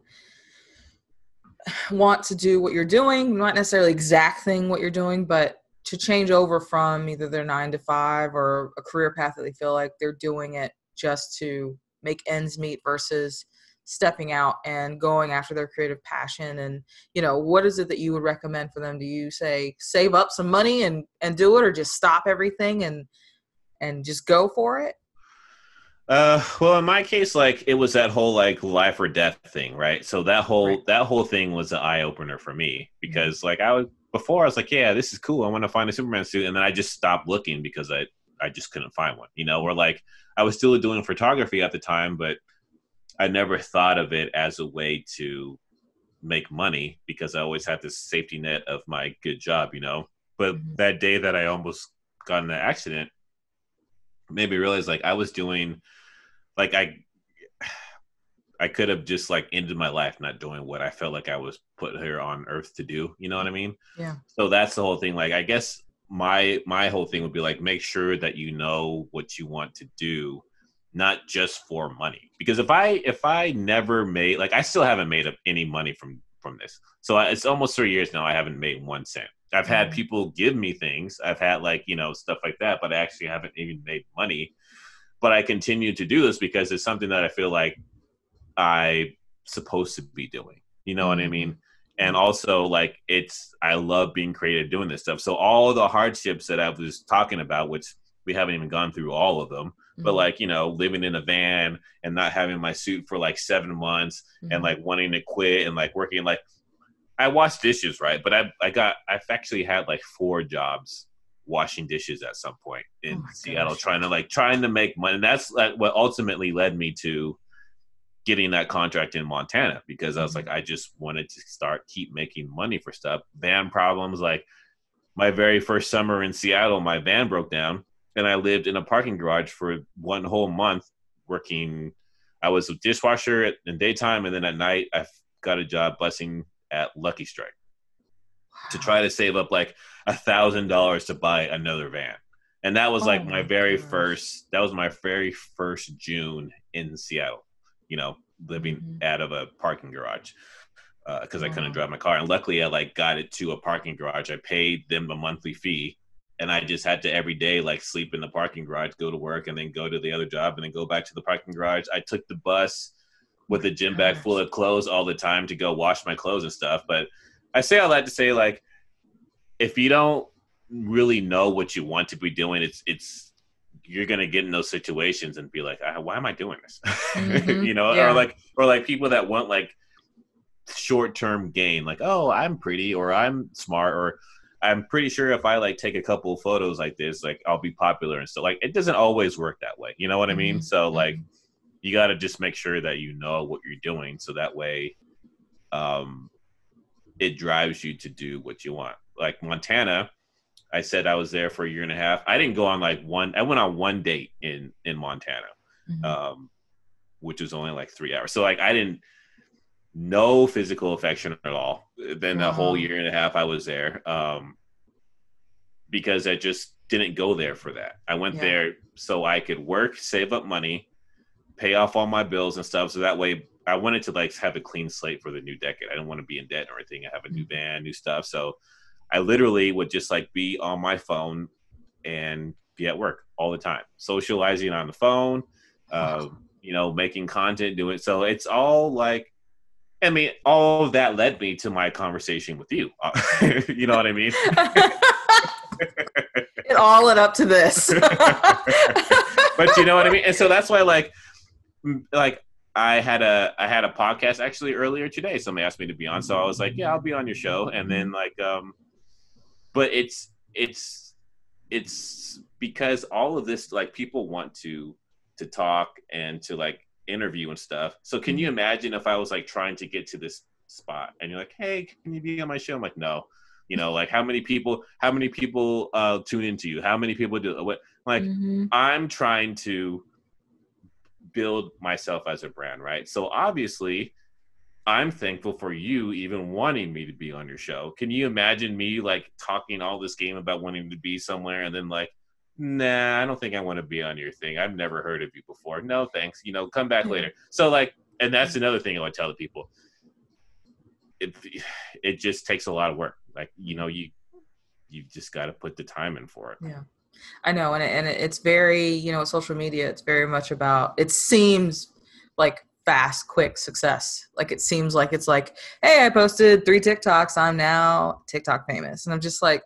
want to do what you're doing? Not necessarily exact thing what you're doing, but to change over from either their nine to five or a career path that they feel like they're doing it just to make ends meet versus stepping out and going after their creative passion. And, you know, what is it that you would recommend for them? Do you say, save up some money and, and do it, or just stop everything and, and just go for it? Uh, well, in my case, like it was that whole like life or death thing. Right. So that whole, right. that whole thing was an eye opener for me because like I was, before I was like, yeah, this is cool. I want to find a Superman suit. And then I just stopped looking because I, I just couldn't find one, you know, or like I was still doing photography at the time, but I never thought of it as a way to make money because I always had this safety net of my good job, you know, but mm-hmm. that day that I almost got in that accident made me realize like I was doing, like I, I could have just like ended my life not doing what I felt like I was put here on earth to do. You know what I mean? Yeah. So that's the whole thing. Like, I guess my, my whole thing would be like, make sure that you know what you want to do, not just for money. Because if I, if I never made, like, I still haven't made up any money from, from this. So I, it's almost three years now. I haven't made one cent. I've had mm-hmm. people give me things. I've had like, you know, stuff like that, but I actually haven't even made money. But I continue to do this because it's something that I feel like I'm supposed to be doing. You know what I mean? And also, like, it's, I love being creative doing this stuff. So all the hardships that I was talking about, which we haven't even gone through all of them, mm-hmm. but like, you know, living in a van and not having my suit for like seven months mm-hmm. and like wanting to quit and like working, like, I washed dishes, right? But I, I got, I've actually had like four jobs washing dishes at some point in oh Seattle, gosh. trying to like, trying to make money. And that's like what ultimately led me to getting that contract in Montana, because I was like, I just wanted to start, keep making money for stuff. Van problems. Like my very first summer in Seattle, my van broke down and I lived in a parking garage for one whole month working. I was a dishwasher in daytime. And then at night I got a job busing at Lucky Strike wow. to try to save up like a thousand dollars to buy another van. And that was oh like my, my very gosh. first, that was my very first June in Seattle, you know, living mm-hmm. out of a parking garage because uh, wow. I couldn't drive my car. And luckily I like got it to a parking garage. I paid them a monthly fee and I just had to every day like sleep in the parking garage, go to work and then go to the other job and then go back to the parking garage. I took the bus with a gym bag full of clothes all the time to go wash my clothes and stuff. But I say all that to say, like, if you don't really know what you want to be doing, it's, it's, you're going to get in those situations and be like, why am I doing this? Mm-hmm. you know, yeah. or like, or like people that want like short-term gain, like, oh, I'm pretty, or I'm smart, or I'm pretty sure if I like take a couple of photos like this, like I'll be popular and stuff. Like, it doesn't always work that way. You know what mm-hmm. I mean? So like, you got to just make sure that you know what you're doing. So that way um, it drives you to do what you want. Like Montana, I said I was there for a year and a half. I didn't go on like one, I went on one date in, in Montana, mm-hmm. um, which was only like three hours. So like, I didn't, no physical affection at all. Then wow. the whole year and a half I was there um, because I just didn't go there for that. I went yeah. there so I could work, save up money, pay off all my bills and stuff. So that way I wanted to like have a clean slate for the new decade. I didn't want to be in debt or anything. I have a new van, new stuff. So I literally would just like be on my phone and be at work all the time, socializing on the phone, uh, wow. you know, making content, doing it. So it's all like, I mean, all of that led me to my conversation with you. You know what I mean? It all led up to this. But you know what I mean? And so that's why like, like I had a, I had a podcast actually earlier today. Somebody asked me to be on. So I was like, yeah, I'll be on your show. And then like, um, but it's, it's, it's because all of this, like people want to, to talk and to like interview and stuff. So can you imagine if I was like trying to get to this spot and you're like, hey, can you be on my show? I'm like, no, you know, like how many people, how many people uh, tune into you? How many people do what? Like mm-hmm. I'm trying to build myself as a brand, right? So obviously I'm thankful for you even wanting me to be on your show. Can you imagine me like talking all this game about wanting to be somewhere and then like, nah, I don't think I want to be on your thing. I've never heard of you before. No, thanks. You know, come back later. So like, and that's another thing I would tell the people. It, it just takes a lot of work. Like, you know, you, you just got to put the time in for it. Yeah. I know. And, it, and it, it's very, you know, social media, it's very much about, it seems like fast, quick success. Like, it seems like it's like, hey, I posted three TikToks. I'm now TikTok famous. And I'm just like,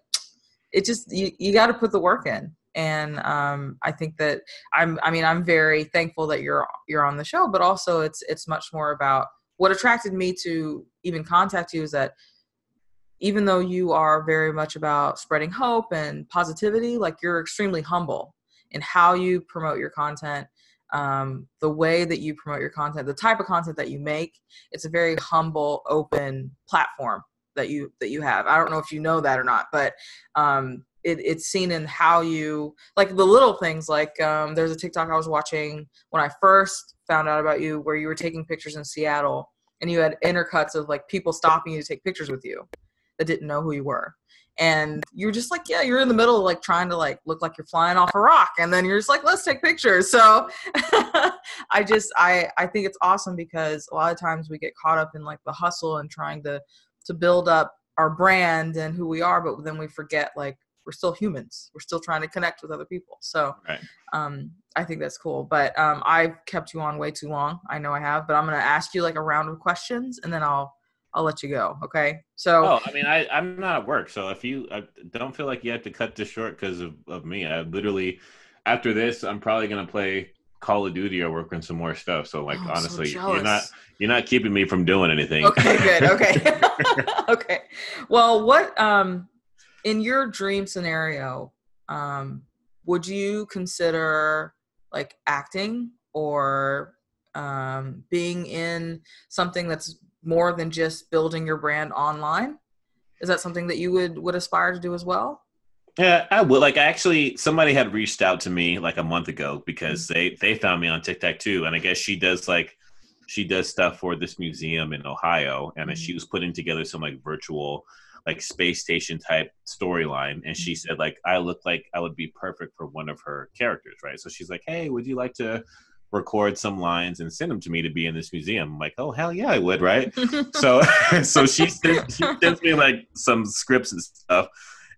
it just, you, you got to put the work in. And, um, I think that I'm, I mean, I'm very thankful that you're, you're on the show, but also it's, it's much more about what attracted me to even contact you is that even though you are very much about spreading hope and positivity, like you're extremely humble in how you promote your content, um, the way that you promote your content, the type of content that you make. It's a very humble, open platform that you that you have. I don't know if you know that or not, but um, it, it's seen in how you, like the little things, like um, there's a TikTok I was watching when I first found out about you where you were taking pictures in Seattle and you had intercuts of like people stopping you to take pictures with you that didn't know who you were. And you're just like, yeah, you're in the middle of like trying to like look like you're flying off a rock. And then you're just like, let's take pictures. So I just, I, I think it's awesome because a lot of times we get caught up in like the hustle and trying to, to build up our brand and who we are. But then we forget, like, we're still humans. We're still trying to connect with other people. So right. um, I think that's cool. But um, I've kept you on way too long. I know I have, but I'm going to ask you like a round of questions and then I'll, I'll let you go. Okay. So, oh, I mean, I, I'm not at work. So if you I don't feel like you have to cut this short because of, of me, I literally, after this, I'm probably going to play Call of Duty or work on some more stuff. So like, oh, honestly, so you're not, you're not keeping me from doing anything. Okay, good. Okay. Okay. Well, what, um, in your dream scenario, um, would you consider like acting or, um, being in something that's more than just building your brand online? Is that something that you would, would aspire to do as well? Yeah, I would. Like, I actually, somebody had reached out to me like a month ago because they, they found me on TikTok too. And I guess she does like, she does stuff for this museum in Ohio. And mm-hmm. she was putting together some like virtual, like space station type storyline. And she said like, I look like I would be perfect for one of her characters. Right. So she's like, hey, would you like to record some lines and send them to me to be in this museum? I'm like, oh, hell yeah, I would, right? so so she sends, she sends me like some scripts and stuff,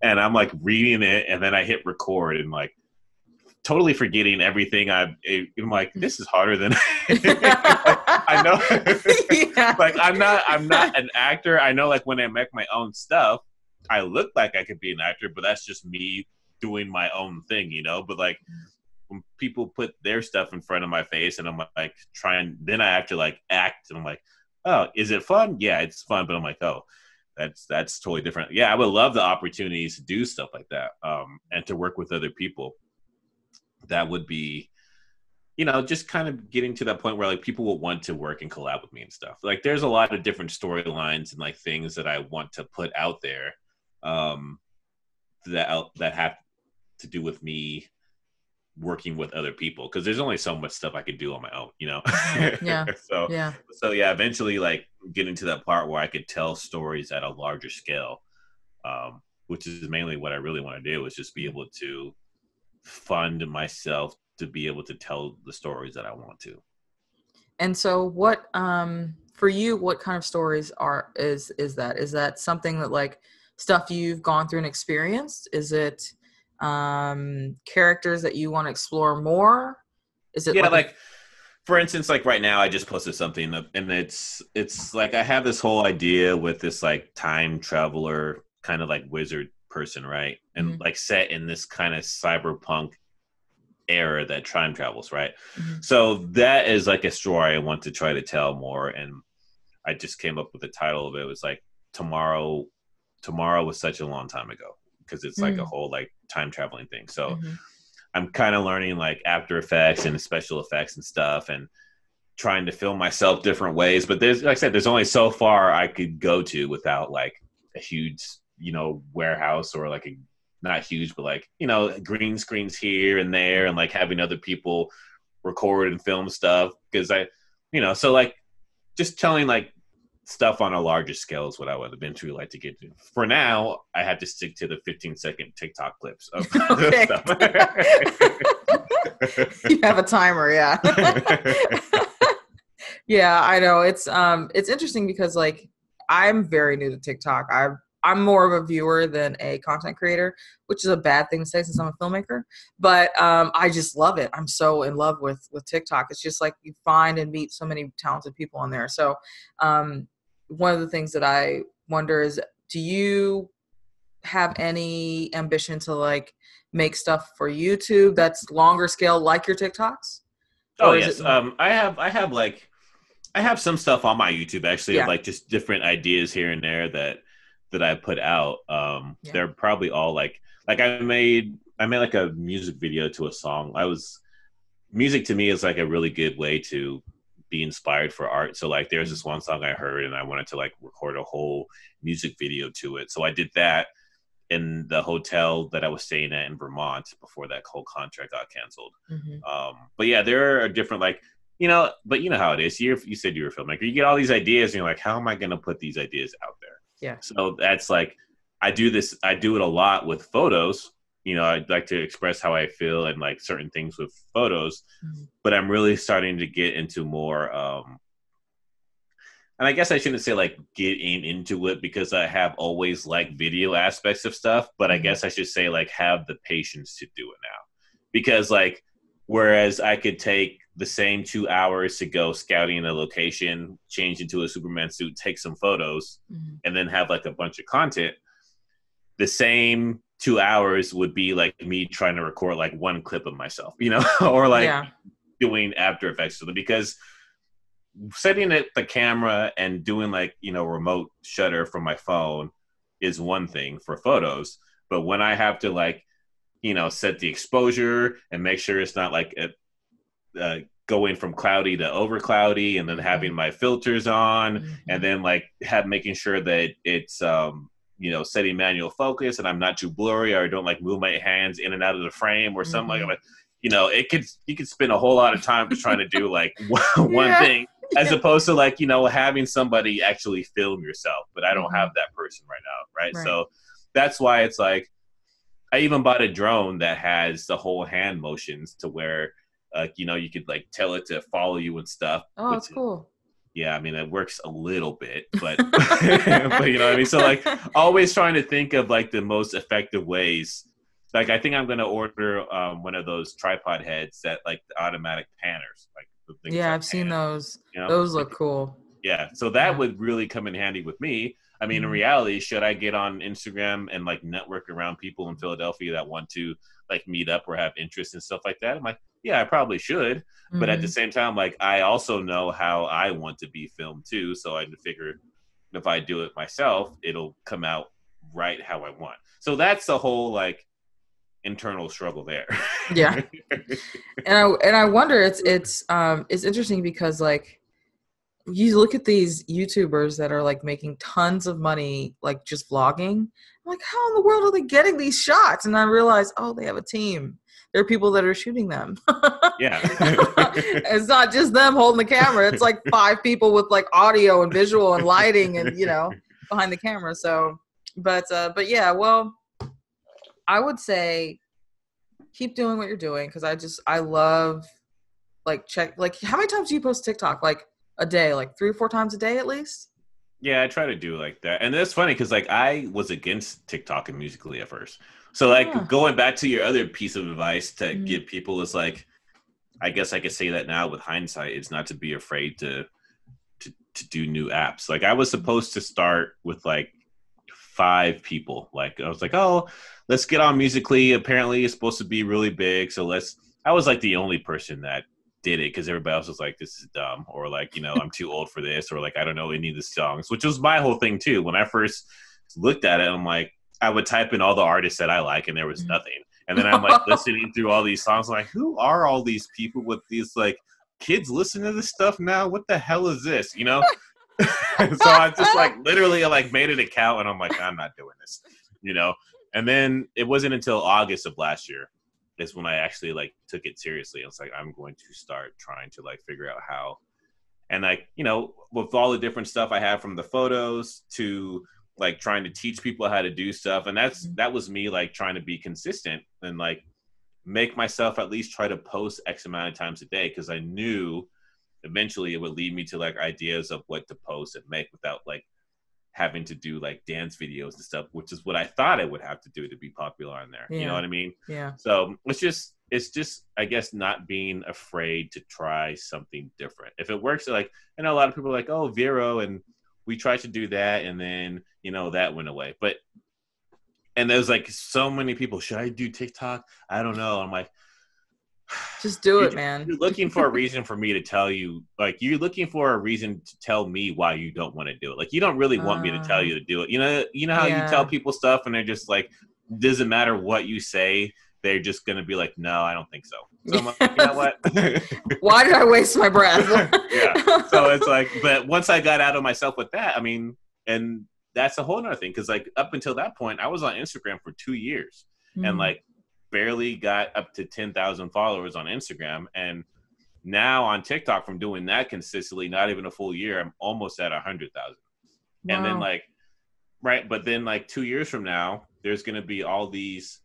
and I'm like reading it, and then I hit record and like totally forgetting everything. I, I'm like, this is harder than I know. Yeah. Like I'm not, I'm not an actor. I know like when I make my own stuff, I look like I could be an actor, but that's just me doing my own thing, you know? But like, when people put their stuff in front of my face and I'm like trying, then I have to like act and I'm like, oh, is it fun? Yeah, it's fun. But I'm like, oh, that's, that's totally different. Yeah. I would love the opportunities to do stuff like that. Um, and to work with other people. That would be, you know, just kind of getting to that point where like people will want to work and collab with me and stuff. Like there's a lot of different storylines and like things that I want to put out there um, that, that have to do with me working with other people, because there's only so much stuff I could do on my own, you know? Yeah. so, yeah. so yeah, eventually like getting to that part where I could tell stories at a larger scale, um, which is mainly what I really want to do, is just be able to fund myself to be able to tell the stories that I want to. And so what, um, for you, what kind of stories are, is, is that, is that something that like stuff you've gone through and experienced? Is it, um characters that you want to explore more? Is it yeah like, like for instance, like right now I just posted something up, and it's it's like I have this whole idea with this like time traveler kind of like wizard person, right? And mm-hmm. like set in this kind of cyberpunk era that time travels, right? Mm-hmm. So that is like a story I want to try to tell more, and I just came up with the title of it. It was like tomorrow tomorrow was such a long time ago, because it's like mm-hmm. a whole like time traveling thing. So mm-hmm. I'm kind of learning like After Effects and special effects and stuff, and trying to film myself different ways. But there's, like I said, there's only so far I could go to without like a huge, you know, warehouse, or like a, not huge, but like, you know, green screens here and there, and like having other people record and film stuff. Cause I, you know, so like just telling like stuff on a larger scale is what I would eventually like to get to. For now, I had to stick to the fifteen second TikTok clips of okay. stuff. You have a timer, yeah. Yeah, I know. It's um it's interesting because like I'm very new to TikTok. I I'm more of a viewer than a content creator, which is a bad thing to say since I'm a filmmaker, but um, I just love it. I'm so in love with, with TikTok. It's just like you find and meet so many talented people on there. So um, one of the things that I wonder is, do you have any ambition to like make stuff for YouTube that's longer scale, like your TikToks? Oh or yes. It- um, I have, I have like, I have some stuff on my YouTube actually, yeah. of like just different ideas here and there that, that I put out. Um, yeah. They're probably all like, like I made, I made like a music video to a song. I was, music to me is like a really good way to be inspired for art. So like, there's this one song I heard and I wanted to like record a whole music video to it. So I did that in the hotel that I was staying at in Vermont before that whole contract got canceled. Mm-hmm. Um, but yeah, there are different, like you know, but you know how it is. You you said you were a filmmaker. You get all these ideas, and you're like, how am I going to put these ideas out there? Yeah. So that's like, I do this. I do it a lot with photos. You know, I'd like to express how I feel and like certain things with photos, mm-hmm. but I'm really starting to get into more. Um, and I guess I shouldn't say like getting into it because I have always liked video aspects of stuff, but I guess I should say like have the patience to do it now, because like, whereas I could take the same two hours to go scouting a location, change into a Superman suit, take some photos, mm-hmm. and then have like a bunch of content, the same two hours would be like me trying to record like one clip of myself, you know, or like yeah. doing After Effects. Because setting it the camera and doing like, you know, remote shutter from my phone is one thing for photos. But when I have to like, you know, set the exposure and make sure it's not like a, uh, going from cloudy to over cloudy, and then having my filters on, mm-hmm. and then like have making sure that it's, um, you know, setting manual focus and I'm not too blurry, or I don't like move my hands in and out of the frame or mm-hmm. something like that. You know, it could, you could spend a whole lot of time just trying to do like one yeah. thing, as yeah. opposed to like, you know, having somebody actually film yourself, but I don't mm-hmm. have that person right now. Right? right. So that's why it's like, I even bought a drone that has the whole hand motions to where, uh, you know, you could like tell it to follow you and stuff. Oh, that's cool. Yeah, I mean, it works a little bit, but, but you know what I mean? So, like, always trying to think of, like, the most effective ways. Like, I think I'm going to order um, one of those tripod heads that, like, the automatic panners. Like, the things yeah, I've pan, seen those. You know? Those look cool. Yeah, so that yeah. would really come in handy with me. I mean, mm-hmm. in reality, should I get on Instagram and, like, network around people in Philadelphia that want to, like, meet up or have interests and stuff like that? I'm like, yeah, I probably should. But mm-hmm. at the same time, like, I also know how I want to be filmed too. So I figured if I do it myself, it'll come out right how I want. So that's the whole like internal struggle there. Yeah. And I, and I wonder, it's, it's, um, it's interesting because like you look at these YouTubers that are like making tons of money, like just vlogging. I'm like, how in the world are they getting these shots? And I realize, oh, they have a team. There are people that are shooting them. Yeah. It's not just them holding the camera. It's like five people with like audio and visual and lighting and, you know, behind the camera. So, but, uh, but yeah, well, I would say keep doing what you're doing. Cause I just, I love like check, like how many times do you post TikTok? Like a day, like three or four times a day at least? Yeah, I try to do like that. And that's funny because like I was against TikTok and Musical.ly at first. So like yeah. going back to your other piece of advice to mm-hmm. give people is like, I guess I could say that now with hindsight, is not to be afraid to, to to do new apps. Like I was supposed to start with like five people. Like I was like, oh, let's get on Musical.ly. Apparently it's supposed to be really big. So let's, I was like the only person that did it because everybody else was like, this is dumb. Or like, you know, I'm too old for this. Or like, I don't know any of the songs, which was my whole thing too. When I first looked at it, I'm like, I would type in all the artists that I like and there was nothing. And then I'm like listening through all these songs. I'm like, who are all these people with these like kids listen to this stuff now? What the hell is this? You know? So I just like literally like made an account and I'm like, I'm not doing this, you know? And then it wasn't until August of last year is when I actually like took it seriously. I was like, I'm going to start trying to like figure out how. And like, you know, with all the different stuff I have from the photos to like trying to teach people how to do stuff. And that's, that was me like trying to be consistent and like make myself at least try to post X amount of times a day. Cause I knew eventually it would lead me to like ideas of what to post and make without like having to do like dance videos and stuff, which is what I thought I would have to do to be popular on there. Yeah. You know what I mean? Yeah. So it's just, it's just, I guess, not being afraid to try something different. If it works, like, I know a lot of people are like, oh, Vero, and we tried to do that, and then, you know, that went away. But, and there's like so many people, should I do TikTok? I don't know. I'm like, just do it, man. You're looking for a reason for me to tell you, like, you're looking for a reason to tell me why you don't want to do it. Like, you don't really want uh, me to tell you to do it. You know, you know how yeah. you tell people stuff and they're just like, doesn't matter what you say. They're just going to be like, no, I don't think so. So I'm like, you know what? Why did I waste my breath? Yeah. So it's like, but once I got out of myself with that, I mean, and that's a whole nother thing. Cause like up until that point, I was on Instagram for two years mm-hmm. and like barely got up to ten thousand followers on Instagram. And Now on TikTok, from doing that consistently, not even a full year, I'm almost at one hundred thousand. Wow. And then like, right. But then like two years from now, there's going to be all these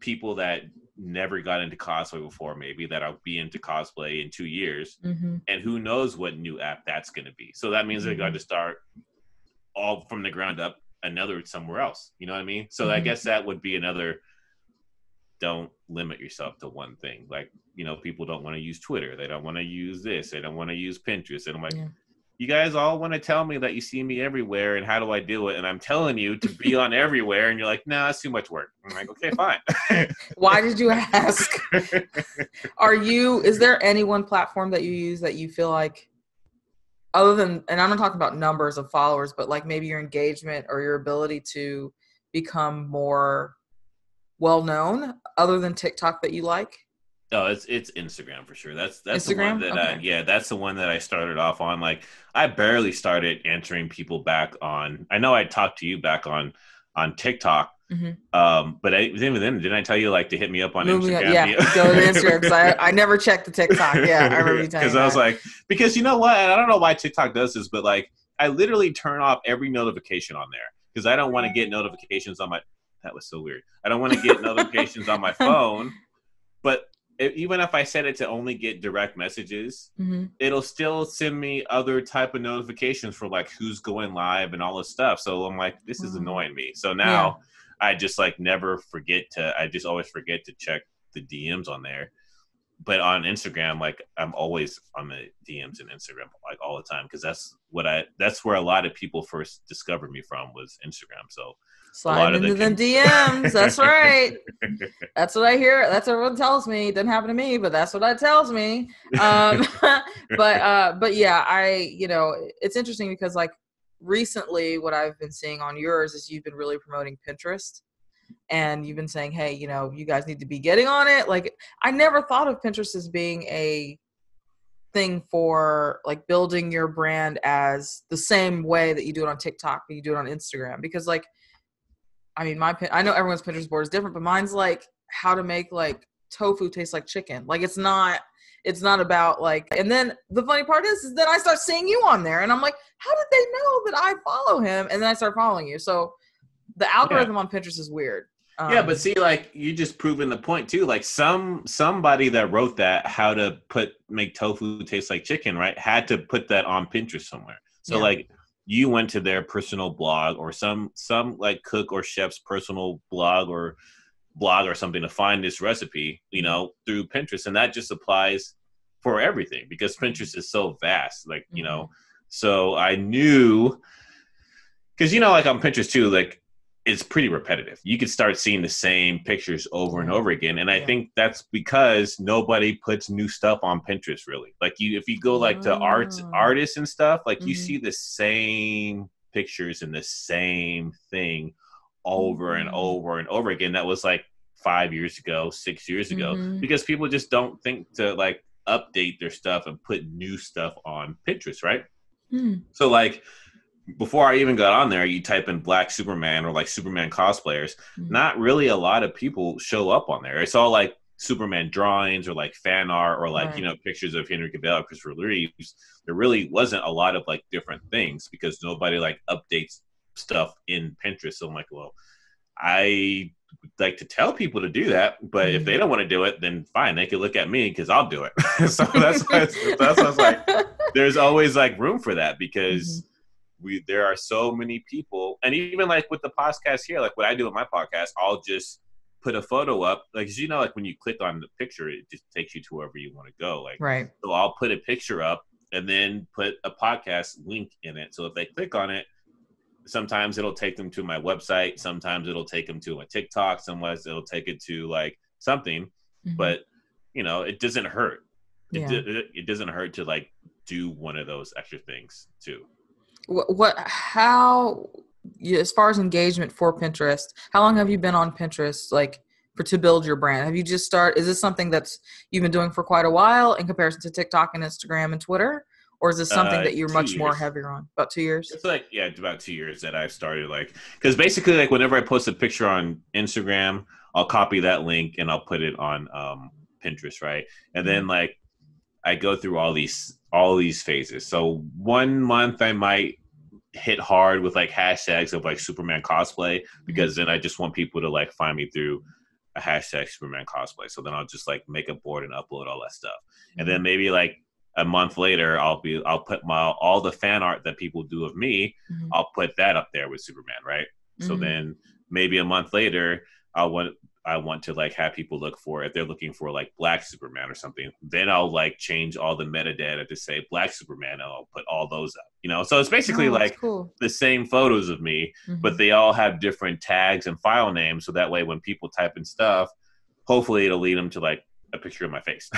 people that never got into cosplay before, maybe that I'll be into cosplay in two years. Mm-hmm. And who knows what new app that's going to be. So that means mm-hmm. they got to start all from the ground up, another somewhere else. You know what I mean? So mm-hmm. I guess that would be another, don't limit yourself to one thing. Like, you know, people don't want to use Twitter. They don't want to use this. They don't want to use Pinterest. And I'm like, yeah. You guys all want to tell me that you see me everywhere and how do I do it? And I'm telling you to be on everywhere. And you're like, no, nah, that's too much work. I'm like, okay, fine. Why did you ask? Are you, is there any one platform that you use that you feel like, other than, and I'm not talking about numbers of followers, but like maybe your engagement or your ability to become more well-known, other than TikTok, that you like? Oh, it's it's Instagram for sure. That's that's Instagram? the one that okay. I yeah, that's the one that I started off on. Like I barely started answering people back on. I know I talked to you back on on TikTok, mm-hmm. um, but I, even then, didn't I tell you like to hit me up on Move Instagram? Yeah, yeah. Go to Instagram because I I never checked the TikTok. Yeah, I remember you telling me. Because I was like, because you know what? I don't know why TikTok does this, but like I literally turn off every notification on there because I don't want to get notifications on my. That was so weird. I don't want to get notifications on my phone, but even if I set it to only get direct messages, mm-hmm. it'll still send me other type of notifications for like who's going live and all this stuff. So I'm like, this is annoying me. So now yeah. I just like never forget to, I just always forget to check the D Ms on there. But on Instagram, like I'm always on the D Ms and Instagram like all the time. Cause that's what I, that's where a lot of people first discovered me from was Instagram. So slide into the them D Ms. That's right. That's what I hear. That's what everyone tells me. It doesn't happen to me, but that's what that tells me. Um, but, uh, but yeah, I, you know, it's interesting because like recently what I've been seeing on yours is you've been really promoting Pinterest and you've been saying, hey, you know, you guys need to be getting on it. Like I never thought of Pinterest as being a thing for like building your brand as the same way that you do it on TikTok, but you do it on Instagram because like, I mean, my I know everyone's Pinterest board is different, but mine's like how to make like tofu taste like chicken. Like it's not, it's not about like. And then the funny part is, is that I start seeing you on there, and I'm like, how did they know that I follow him? And then I start following you. So the algorithm yeah. on Pinterest is weird. Um, yeah, but see, like you just proving the point too. Like some somebody that wrote that how to put make tofu taste like chicken, right? Had to put that on Pinterest somewhere. So yeah. like. You went to their personal blog or some, some like cook or chef's personal blog or blog or something to find this recipe, you know, through Pinterest. And that just applies for everything because Pinterest is so vast, like, you know, so I knew, cause you know, like on Pinterest too, like it's pretty repetitive. You could start seeing the same pictures over and over again. And I yeah. think that's because nobody puts new stuff on Pinterest really. Like you, if you go like to oh. arts, artists and stuff, like mm-hmm. you see the same pictures and the same thing over and over and over again. That was like five years ago, six years ago, mm-hmm. because people just don't think to like update their stuff and put new stuff on Pinterest. Right. Mm. So like, before I even got on there, you type in Black Superman or like Superman cosplayers, mm-hmm. not really a lot of people show up on there. It's all like Superman drawings or like fan art or like, right. you know, pictures of Henry Cavill or Christopher Reeves. There really wasn't a lot of like different things because nobody like updates stuff in Pinterest. So I'm like, well, I like to tell people to do that, but mm-hmm. if they don't want to do it, then fine. They can look at me because I'll do it. So that's why that's why I was like, there's always like room for that because mm-hmm. We there are so many people, and even like with the podcast here, like what I do with my podcast, I'll just put a photo up. Like you know, like when you click on the picture, it just takes you to wherever you want to go. Like right. So I'll put a picture up and then put a podcast link in it. So if they click on it, sometimes it'll take them to my website, sometimes it'll take them to my TikTok, sometimes it'll take it to like something. Mm-hmm. But you know, it doesn't hurt. Yeah. It, it it doesn't hurt to like do one of those extra things too. What, what, how, as far as engagement for Pinterest, how long have you been on Pinterest, like, for to build your brand? Have you just started, is this something that's you've been doing for quite a while in comparison to TikTok and Instagram and Twitter? Or is this something uh, that you're much years. more heavier on? About two years? It's like, yeah, about two years that I've started, like, because basically, like, whenever I post a picture on Instagram, I'll copy that link and I'll put it on um, Pinterest, right? And then, like, I go through all these all these phases. So one month I might hit hard with like hashtags of like Superman cosplay, because then I just want people to like find me through a hashtag Superman cosplay. So then I'll just like make a board and upload all that stuff. And then maybe like a month later, I'll be I'll put my all the fan art that people do of me. Mm-hmm. I'll put that up there with Superman, right? Mm-hmm. So then maybe a month later, I want I want to like have people look for, if they're looking for like Black Superman or something, then I'll like change all the metadata to say Black Superman, and I'll put all those up. You know, so it's basically oh, like cool. the same photos of me, mm-hmm. but they all have different tags and file names. So that way, when people type in stuff, hopefully it'll lead them to like a picture of my face.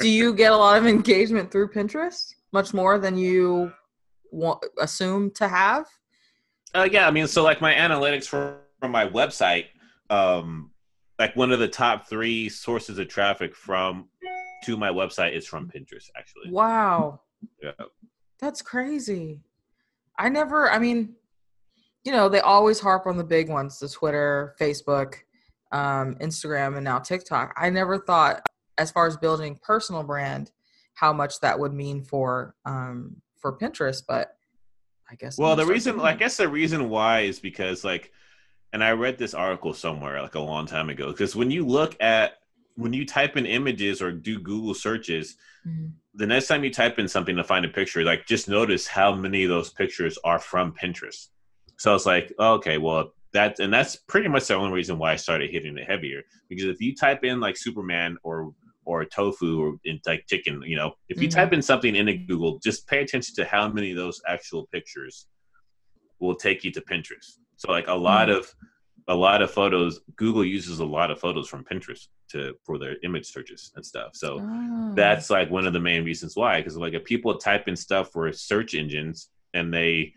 Do you get a lot of engagement through Pinterest? Much more than you want, assume to have? Uh, yeah, I mean, so like my analytics for from my website, um, like one of the top three sources of traffic from to my website is from Pinterest, actually. Wow. Yeah. That's crazy. I never, I mean, you know, they always harp on the big ones, the Twitter, Facebook, um, Instagram, and now TikTok. I never thought, as far as building personal brand, how much that would mean for, um, for Pinterest, but I guess. Well, the reason, I guess the reason why is because like, and I read this article somewhere like a long time ago, because when you look at, when you type in images or do Google searches, mm-hmm. the next time you type in something to find a picture, like just notice how many of those pictures are from Pinterest. So it's like, okay, well that, and that's pretty much the only reason why I started hitting it heavier, because if you type in like Superman or, or tofu or in, like chicken, you know, if you mm-hmm. type in something into Google, just pay attention to how many of those actual pictures will take you to Pinterest. So like a lot mm-hmm. of a lot of photos, Google uses a lot of photos from Pinterest to for their image searches and stuff. So oh. that's like one of the main reasons why, because like if people type in stuff for search engines and they,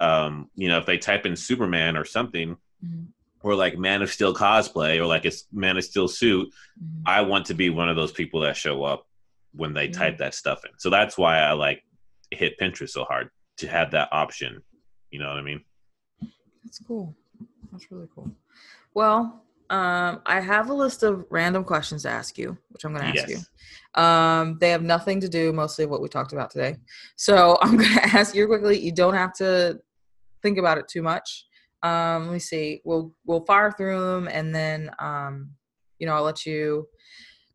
um, you know, if they type in Superman or something, mm-hmm. or like Man of Steel cosplay or like it's Man of Steel suit, mm-hmm. I want to be one of those people that show up when they mm-hmm. type that stuff in. So that's why I like hit Pinterest so hard, to have that option. You know what I mean? That's cool. That's really cool. Well, um, I have a list of random questions to ask you, which I'm going to ask yes. you. Um, they have nothing to do mostly what we talked about today. So I'm going to ask you quickly. You don't have to think about it too much. Um, let me see. We'll, we'll fire through them. And then, um, you know, I'll let you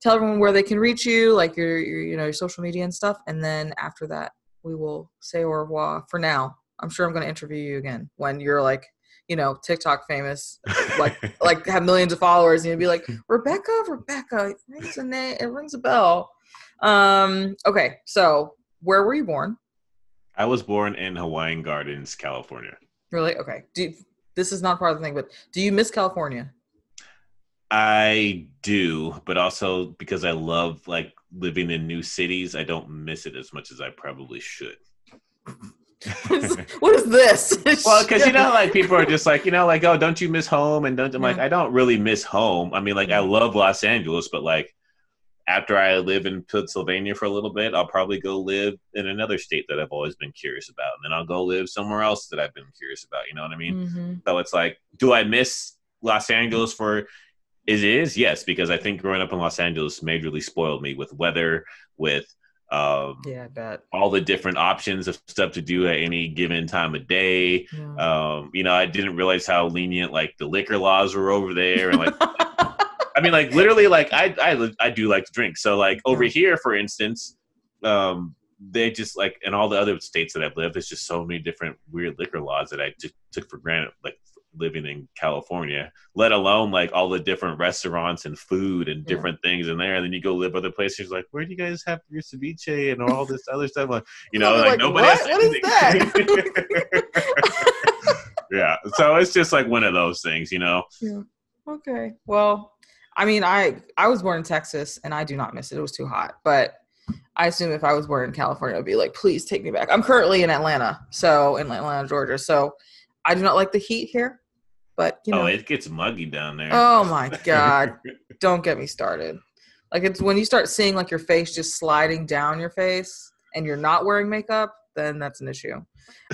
tell everyone where they can reach you, like your, your, you know, your social media and stuff. And then after that, we will say au revoir for now. I'm sure I'm going to interview you again when you're like, you know, TikTok famous, like, like have millions of followers, and you'd be like, Rebecca, Rebecca, it rings a name, it rings a bell. Um, okay. So where were you born? I was born in Hawaiian Gardens, California. Really? Okay. Do you, this is not part of the thing, but do you miss California? I do, but also because I love like living in new cities, I don't miss it as much as I probably should. What is, what is this? Well, because you know, like people are just like, you know, like, oh, don't you miss home? And don't I'm yeah. like, I don't really miss home. I mean, like, I love Los Angeles, but like, after I live in Pennsylvania for a little bit, I'll probably go live in another state that I've always been curious about, and then I'll go live somewhere else that I've been curious about. You know what I mean? Mm-hmm. So it's like, do I miss Los Angeles for? It is yes, because I think growing up in Los Angeles majorly spoiled me with weather, with um yeah, I bet. all the different options of stuff to do at any given time of day. Yeah. Um, you know, I didn't realize how lenient like the liquor laws were over there, and like I mean, like literally, like I I I do like to drink, so like over yeah. here, for instance, um, they just like in all the other states that I've lived, there's just so many different weird liquor laws that I just took for granted, like living in California, let alone like all the different restaurants and food and different yeah. things in there. And then you go live other places like, where do you guys have your ceviche and all this other stuff? Like, you know, like, like nobody what? has what is that? Yeah. So it's just like one of those things, you know? Yeah. Okay. Well, I mean, I, I was born in Texas and I do not miss it. It was too hot, but I assume if I was born in California, I'd be like, please take me back. I'm currently in Atlanta. So in Atlanta, Georgia. So I do not like the heat here, but you know. Oh, it gets muggy down there. Oh my God. Don't get me started. Like it's when you start seeing like your face just sliding down your face and you're not wearing makeup, then that's an issue.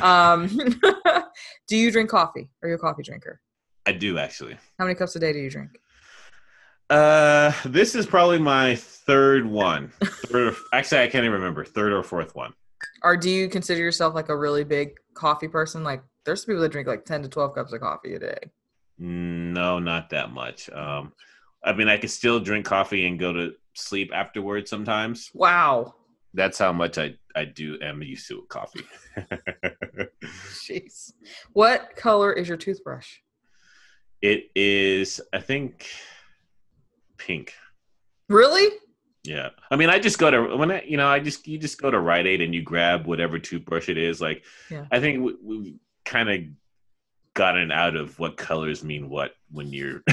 Um, do you drink coffee? Are you a coffee drinker? I do actually. How many cups a day do you drink? Uh, this is probably my third one. Third, actually, I can't even remember. Third or fourth one. Or do you consider yourself like a really big coffee person? Like, there's people that drink like ten to twelve cups of coffee a day. No, not that much. Um, I mean, I could still drink coffee and go to sleep afterwards sometimes. Wow. That's how much I, I do am used to coffee. Jeez. What color is your toothbrush? It is, I think, pink. Really? Yeah. I mean, I just go to, when I, you know, I just, you just go to Rite Aid and you grab whatever toothbrush it is. Like, yeah. I think we, we kind of gotten out of what colors mean what when you're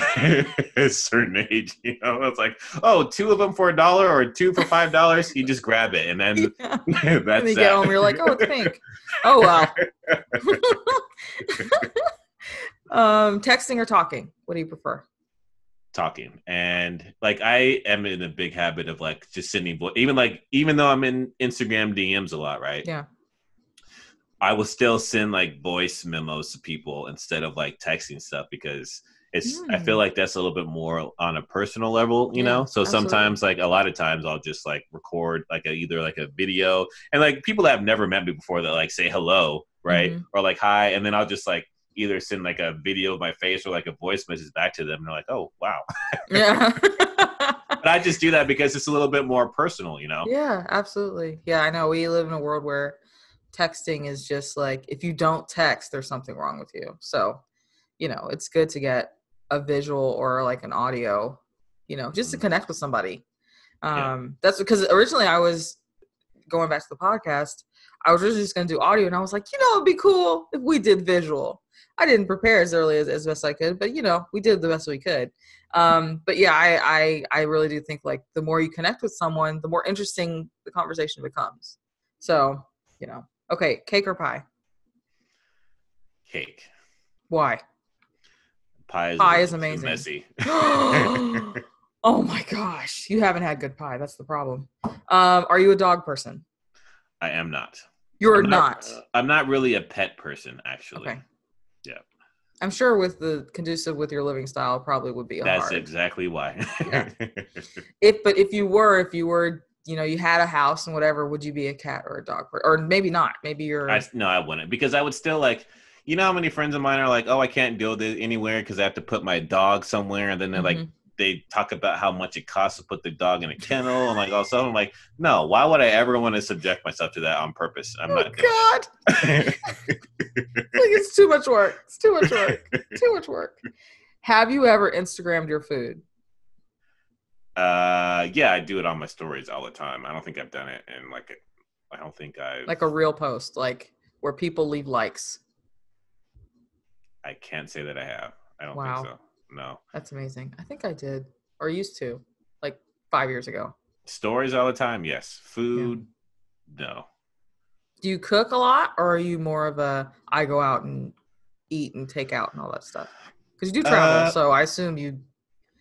a certain age, you know? It's like, oh, two of them for a dollar or two for five dollars. You just grab it, and then yeah. that's and then you that. Get home, you're like, oh, it's pink. Oh, wow. um, texting or talking? What do you prefer? Talking. And like, I am in a big habit of like just sending, even like, even though I'm in Instagram D Ms a lot, right? Yeah. I will still send like voice memos to people instead of like texting stuff because it's, mm. I feel like that's a little bit more on a personal level, you yeah, know? So absolutely. Sometimes like a lot of times I'll just like record like a, either like a video and like people that have never met me before that like say hello, right? Mm-hmm. Or like, hi. And then I'll just like either send like a video of my face or like a voice message back to them. And they're like, oh, wow. Yeah. But I just do that because it's a little bit more personal, you know? Yeah, absolutely. Yeah, I know. We live in a world where texting is just like, if you don't text, there's something wrong with you. So, you know, it's good to get a visual or like an audio, you know, just to connect with somebody. Um, yeah. That's because originally I was going back to the podcast. I was originally just going to do audio and I was like, you know, it'd be cool if we did visual. I didn't prepare as early as, as best I could, but you know, we did the best we could. Um, but yeah, I, I, I really do think like the more you connect with someone, the more interesting the conversation becomes. So, you know. Okay, cake or pie? Cake. Why? Pie is, pie is amazing. Messy. Oh my gosh, you haven't had good pie. That's the problem. Um, are you a dog person? I am not. You're I'm not. not. Uh, I'm not really a pet person, actually. Okay. Yeah. I'm sure with the conducive with your living style, probably would be. That's hard. Exactly why. Yeah. If but if you were, if you were. you know, you had a house and whatever, would you be a cat or a dog? Or maybe not. Maybe you're... I, no, I wouldn't. Because I would still like, you know how many friends of mine are like, oh, I can't go this anywhere because I have to put my dog somewhere. And then they're mm-hmm. like, they talk about how much it costs to put the dog in a kennel. And like, all of a sudden, I'm like, no, why would I ever want to subject myself to that on purpose? I'm oh, not doing God. That. Like, it's too much work. It's too much work. Too much work. Have you ever Instagrammed your food? Uh, yeah, I do it on my stories all the time. I don't think I've done it. And like, I don't think I like a real post, like where people leave likes. I can't say that I have. I don't wow. think so. No, that's amazing. I think I did or used to like five years ago. Stories all the time. Yes. Food. Yeah. No. Do you cook a lot or are you more of a, I go out and eat and take out and all that stuff? Cause you do travel. Uh, so I assume you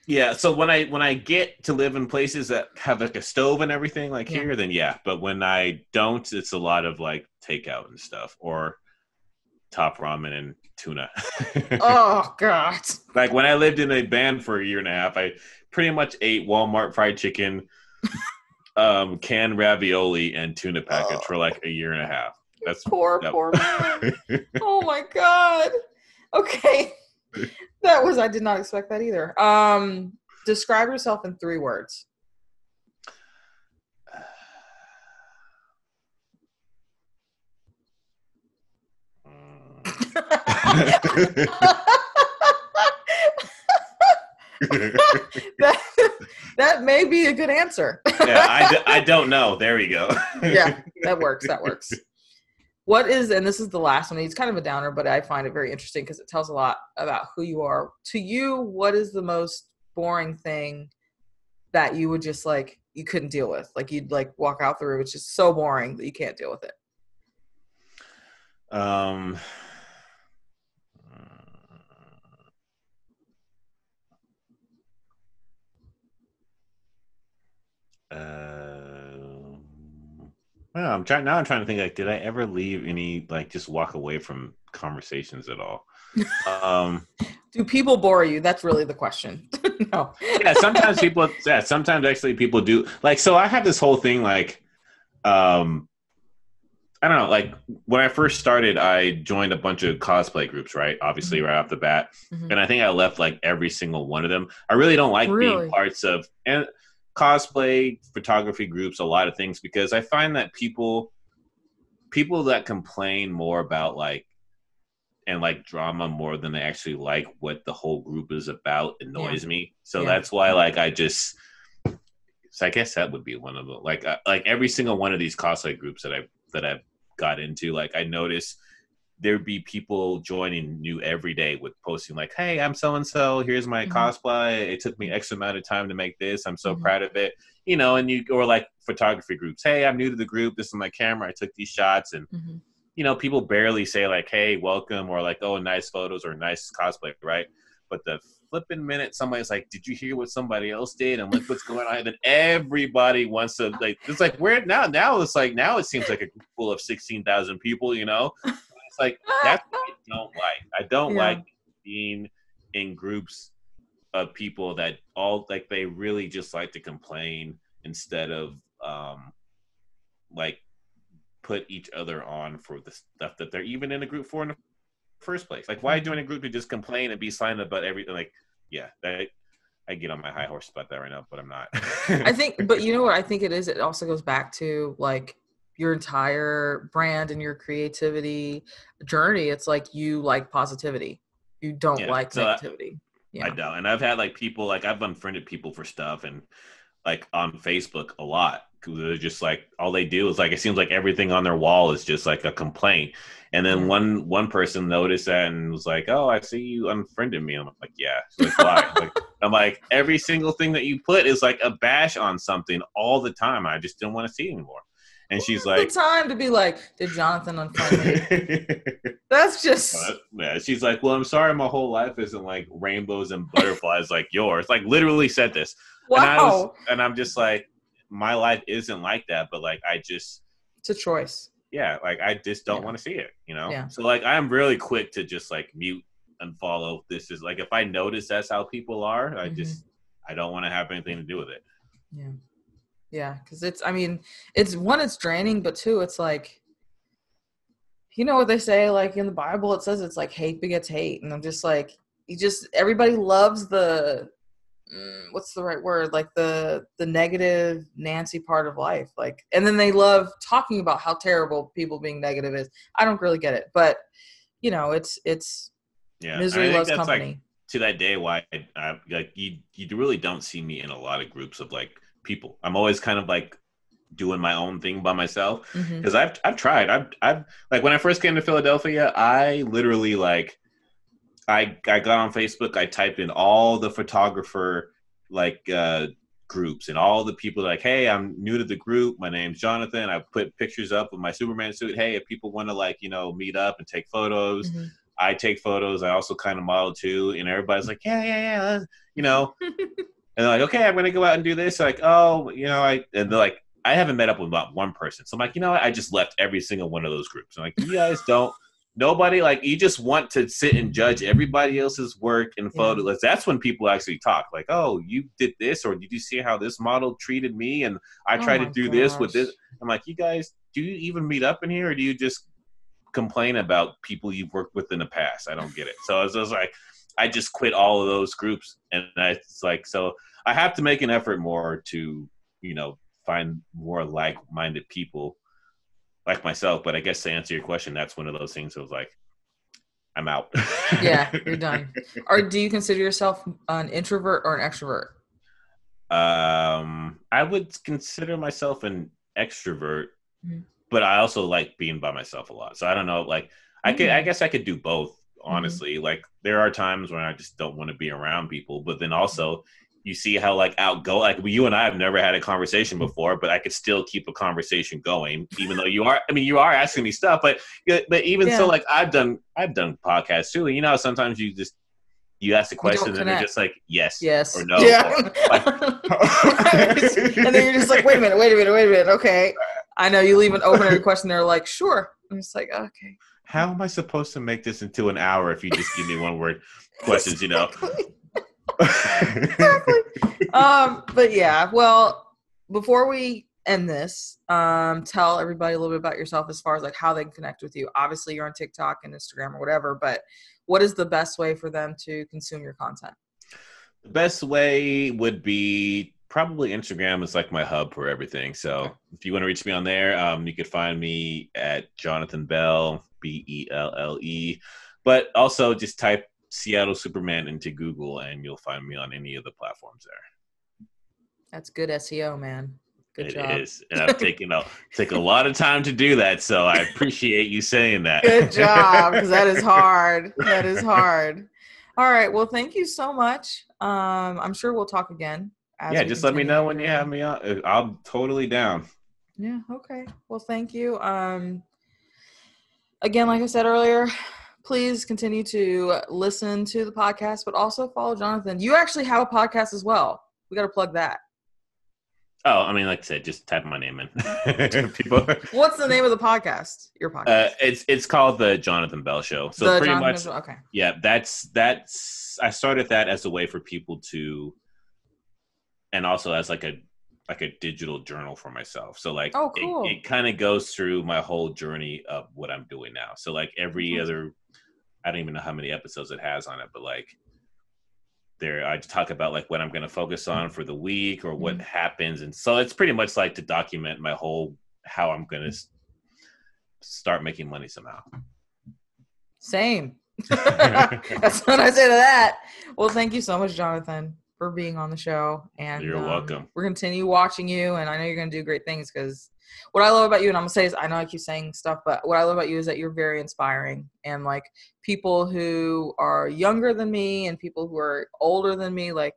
Yeah, so when I when I get to live in places that have like a stove and everything like yeah. here, then yeah. But when I don't, it's a lot of like takeout and stuff or top ramen and tuna. Oh, God. Like when I lived in a van for a year and a half, I pretty much ate Walmart fried chicken, um, canned ravioli, and tuna package oh. for like a year and a half. That's Poor, that, poor man. Oh, my God. Okay. That was, I did not expect that either. Um, describe yourself in three words. that, that may be a good answer. yeah, I, d- I don't know. There you go. Yeah, that works. That works. What is, and this is the last one, it's kind of a downer, but I find it very interesting because it tells a lot about who you are. To you, what is the most boring thing that you would just like, you couldn't deal with? Like you'd like walk out the room, it's just so boring that you can't deal with it. Um, uh, Well, I'm trying now. I'm trying to think. Like, did I ever leave any? Like, just walk away from conversations at all? Um, Do people bore you? That's really the question. No. Yeah, sometimes people, yeah, sometimes actually people do. Like, so I have this whole thing, like, um, I don't know, like, when I first started, I joined a bunch of cosplay groups, right? Obviously, mm-hmm. right off the bat. Mm-hmm. And I think I left, like, every single one of them. I really don't like really? being parts of and cosplay, photography groups, a lot of things, because I find that people, people that complain more about, like, and like drama more than I actually like what the whole group is about annoys yeah. me. So yeah. that's why, like, I just, so I guess that would be one of the, like, I, like every single one of these cosplay groups that I, that I've got into, like, I noticed there'd be people joining new every day with posting like, hey, I'm so-and-so, here's my mm-hmm. cosplay. It took me X amount of time to make this. I'm so mm-hmm. proud of it. You know, and you, or like photography groups. Hey, I'm new to the group. This is my camera. I took these shots and, mm-hmm. you know, people barely say like, hey, welcome, or like, oh, nice photos or nice cosplay, right? But the flipping minute somebody's like, did you hear what somebody else did? And like, what's going on? And then everybody wants to, like, it's like, where now? Now it's like, now it seems like a group full of sixteen thousand people, you know? It's like, that's what I don't like. I don't yeah. like being in groups of people that all, like, they really just like to complain instead of, um, like, put each other on for the stuff that they're even in a group for in the first place. Like, why join a group to just complain and be silent about everything? Like, yeah, I, I get on my high horse about that right now, but I'm not. I think, but you know what I think it is? It also goes back to, like, your entire brand and your creativity journey. It's like, you like positivity. You don't yeah, like so negativity. I, yeah. I don't. And I've had, like, people, like, I've unfriended people for stuff and, like, on Facebook a lot. They're just like, all they do is, like, it seems like everything on their wall is just like a complaint. And then one one person noticed that and was like, oh, I see you unfriended me. I'm like, yeah. She's like, why? Like, I'm like, every single thing that you put is like a bash on something all the time. I just don't want to see it anymore. And she's like, it's time to be like, did Jonathan unfriend me? That's just, yeah. She's like, well, I'm sorry, my whole life isn't like rainbows and butterflies like yours. Like, literally said this. Wow. And, I was, and I'm just like, my life isn't like that, but like, I just, it's a choice. Yeah. Like, I just don't yeah. want to see it, you know? Yeah. So like, I'm really quick to just like mute and follow. This is like, if I notice that's how people are, I mm-hmm. just, I don't want to have anything to do with it. Yeah. Yeah. Cause it's, I mean, it's one, it's draining, but two, it's like, you know what they say, like in the Bible, it says it's like hate begets hate. And I'm just like, you just, everybody loves the, what's the right word? Like the, the negative Nancy part of life. Like, and then they love talking about how terrible people being negative is. I don't really get it, but you know, it's, it's yeah. misery I think loves that's company. Like, to that day, why I, I, like you, you really don't see me in a lot of groups of like people. I'm always kind of like doing my own thing by myself. Mm-hmm. Cause I've, I've tried. I've, I've like, when I first came to Philadelphia, I literally like, I, I got on Facebook, I typed in all the photographer like uh, groups and all the people like, hey, I'm new to the group. My name's Jonathan. I put pictures up of my Superman suit. Hey, if people want to like, you know, meet up and take photos, mm-hmm. I take photos. I also kind of model too. And everybody's like, yeah, yeah, yeah. You know, and they're like, okay, I'm going to go out and do this. They're like, oh, you know, I, and they're like, I haven't met up with about one person. So I'm like, you know what? I just left every single one of those groups. I'm like, you guys don't. Nobody, like, you just want to sit and judge everybody else's work and photos. Yeah. That's when people actually talk. Like, oh, you did this, or did you see how this model treated me? And I oh tried to do gosh. this with this. I'm like, you guys, do you even meet up in here? Or do you just complain about people you've worked with in the past? I don't get it. So I was just like, I just quit all of those groups. And I, it's like, so I have to make an effort more to, you know, find more like-minded people. Like myself, but I guess to answer your question, that's one of those things that was like, I'm out. Yeah, you're done. Or do you consider yourself an introvert or an extrovert? Um, I would consider myself an extrovert, mm-hmm. but I also like being by myself a lot. So I don't know, like I mm-hmm. could, I guess I could do both, honestly. Mm-hmm. Like there are times when I just don't want to be around people, but then also you see how like outgoing, like you and I have never had a conversation before, but I could still keep a conversation going, even though you are, I mean, you are asking me stuff, but, but even yeah. so, like I've done, I've done podcasts too. And you know, sometimes you just, you ask a question and they're just like, yes, yes. or no. Yeah. Or, like, and then you're just like, wait a minute, wait a minute, wait a minute. Okay. I know you leave an open-ended question. They're like, sure. I'm just like, okay. How am I supposed to make this into an hour if you just give me one word questions, you know? Exactly. um, but yeah, well, before we end this, um, tell everybody a little bit about yourself as far as like how they can connect with you. Obviously, you're on TikTok and Instagram or whatever, but what is the best way for them to consume your content? The best way would be probably Instagram is like my hub for everything. So if you want to reach me on there, um, you could find me at Jonathan Belle, B E L L E. But also just type Seattle Superman into Google and you'll find me on any of the platforms there. That's good S E O, man. Good it job. It is. And I've taken a, take a lot of time to do that. So I appreciate you saying that. Good job. Because that is hard. That is hard. All right. Well, thank you so much. Um, I'm sure we'll talk again. Yeah, just let me know when you have me on. I'm totally down. Yeah, okay. Well, thank you. Um, again, like I said earlier, please continue to listen to the podcast, but also follow Jonathan. You actually have a podcast as well. We got to plug that. Oh, I mean, like I said, just type my name in. People. What's the name of the podcast? Your podcast. Uh, it's it's called The Jonathan Belle Show. So the pretty Jonathan much. Okay. Yeah, that's that's. I started that as a way for people to. And also as like a like a digital journal for myself. So like oh, cool. it, it kind of goes through my whole journey of what I'm doing now. So like every mm-hmm. other, I don't even know how many episodes it has on it, but like there I talk about like what I'm going to focus on for the week or what mm-hmm. happens. And so it's pretty much like to document my whole, how I'm going to s- start making money somehow. Same. That's what I say to that. Well, thank you so much, Jonathan, for being on the show, and you're um, welcome. We're going to continue watching you, and I know you're going to do great things, because what I love about you, and I'm going to say is, I know I keep saying stuff, but what I love about you is that you're very inspiring, and like people who are younger than me and people who are older than me, like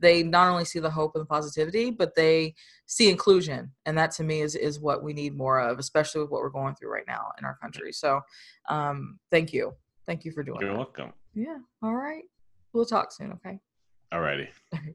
they not only see the hope and the positivity, but they see inclusion. And that to me is, is what we need more of, especially with what we're going through right now in our country. So um, thank you. Thank you for doing it. You're that. Welcome. Yeah. All right. We'll talk soon. Okay. Alrighty.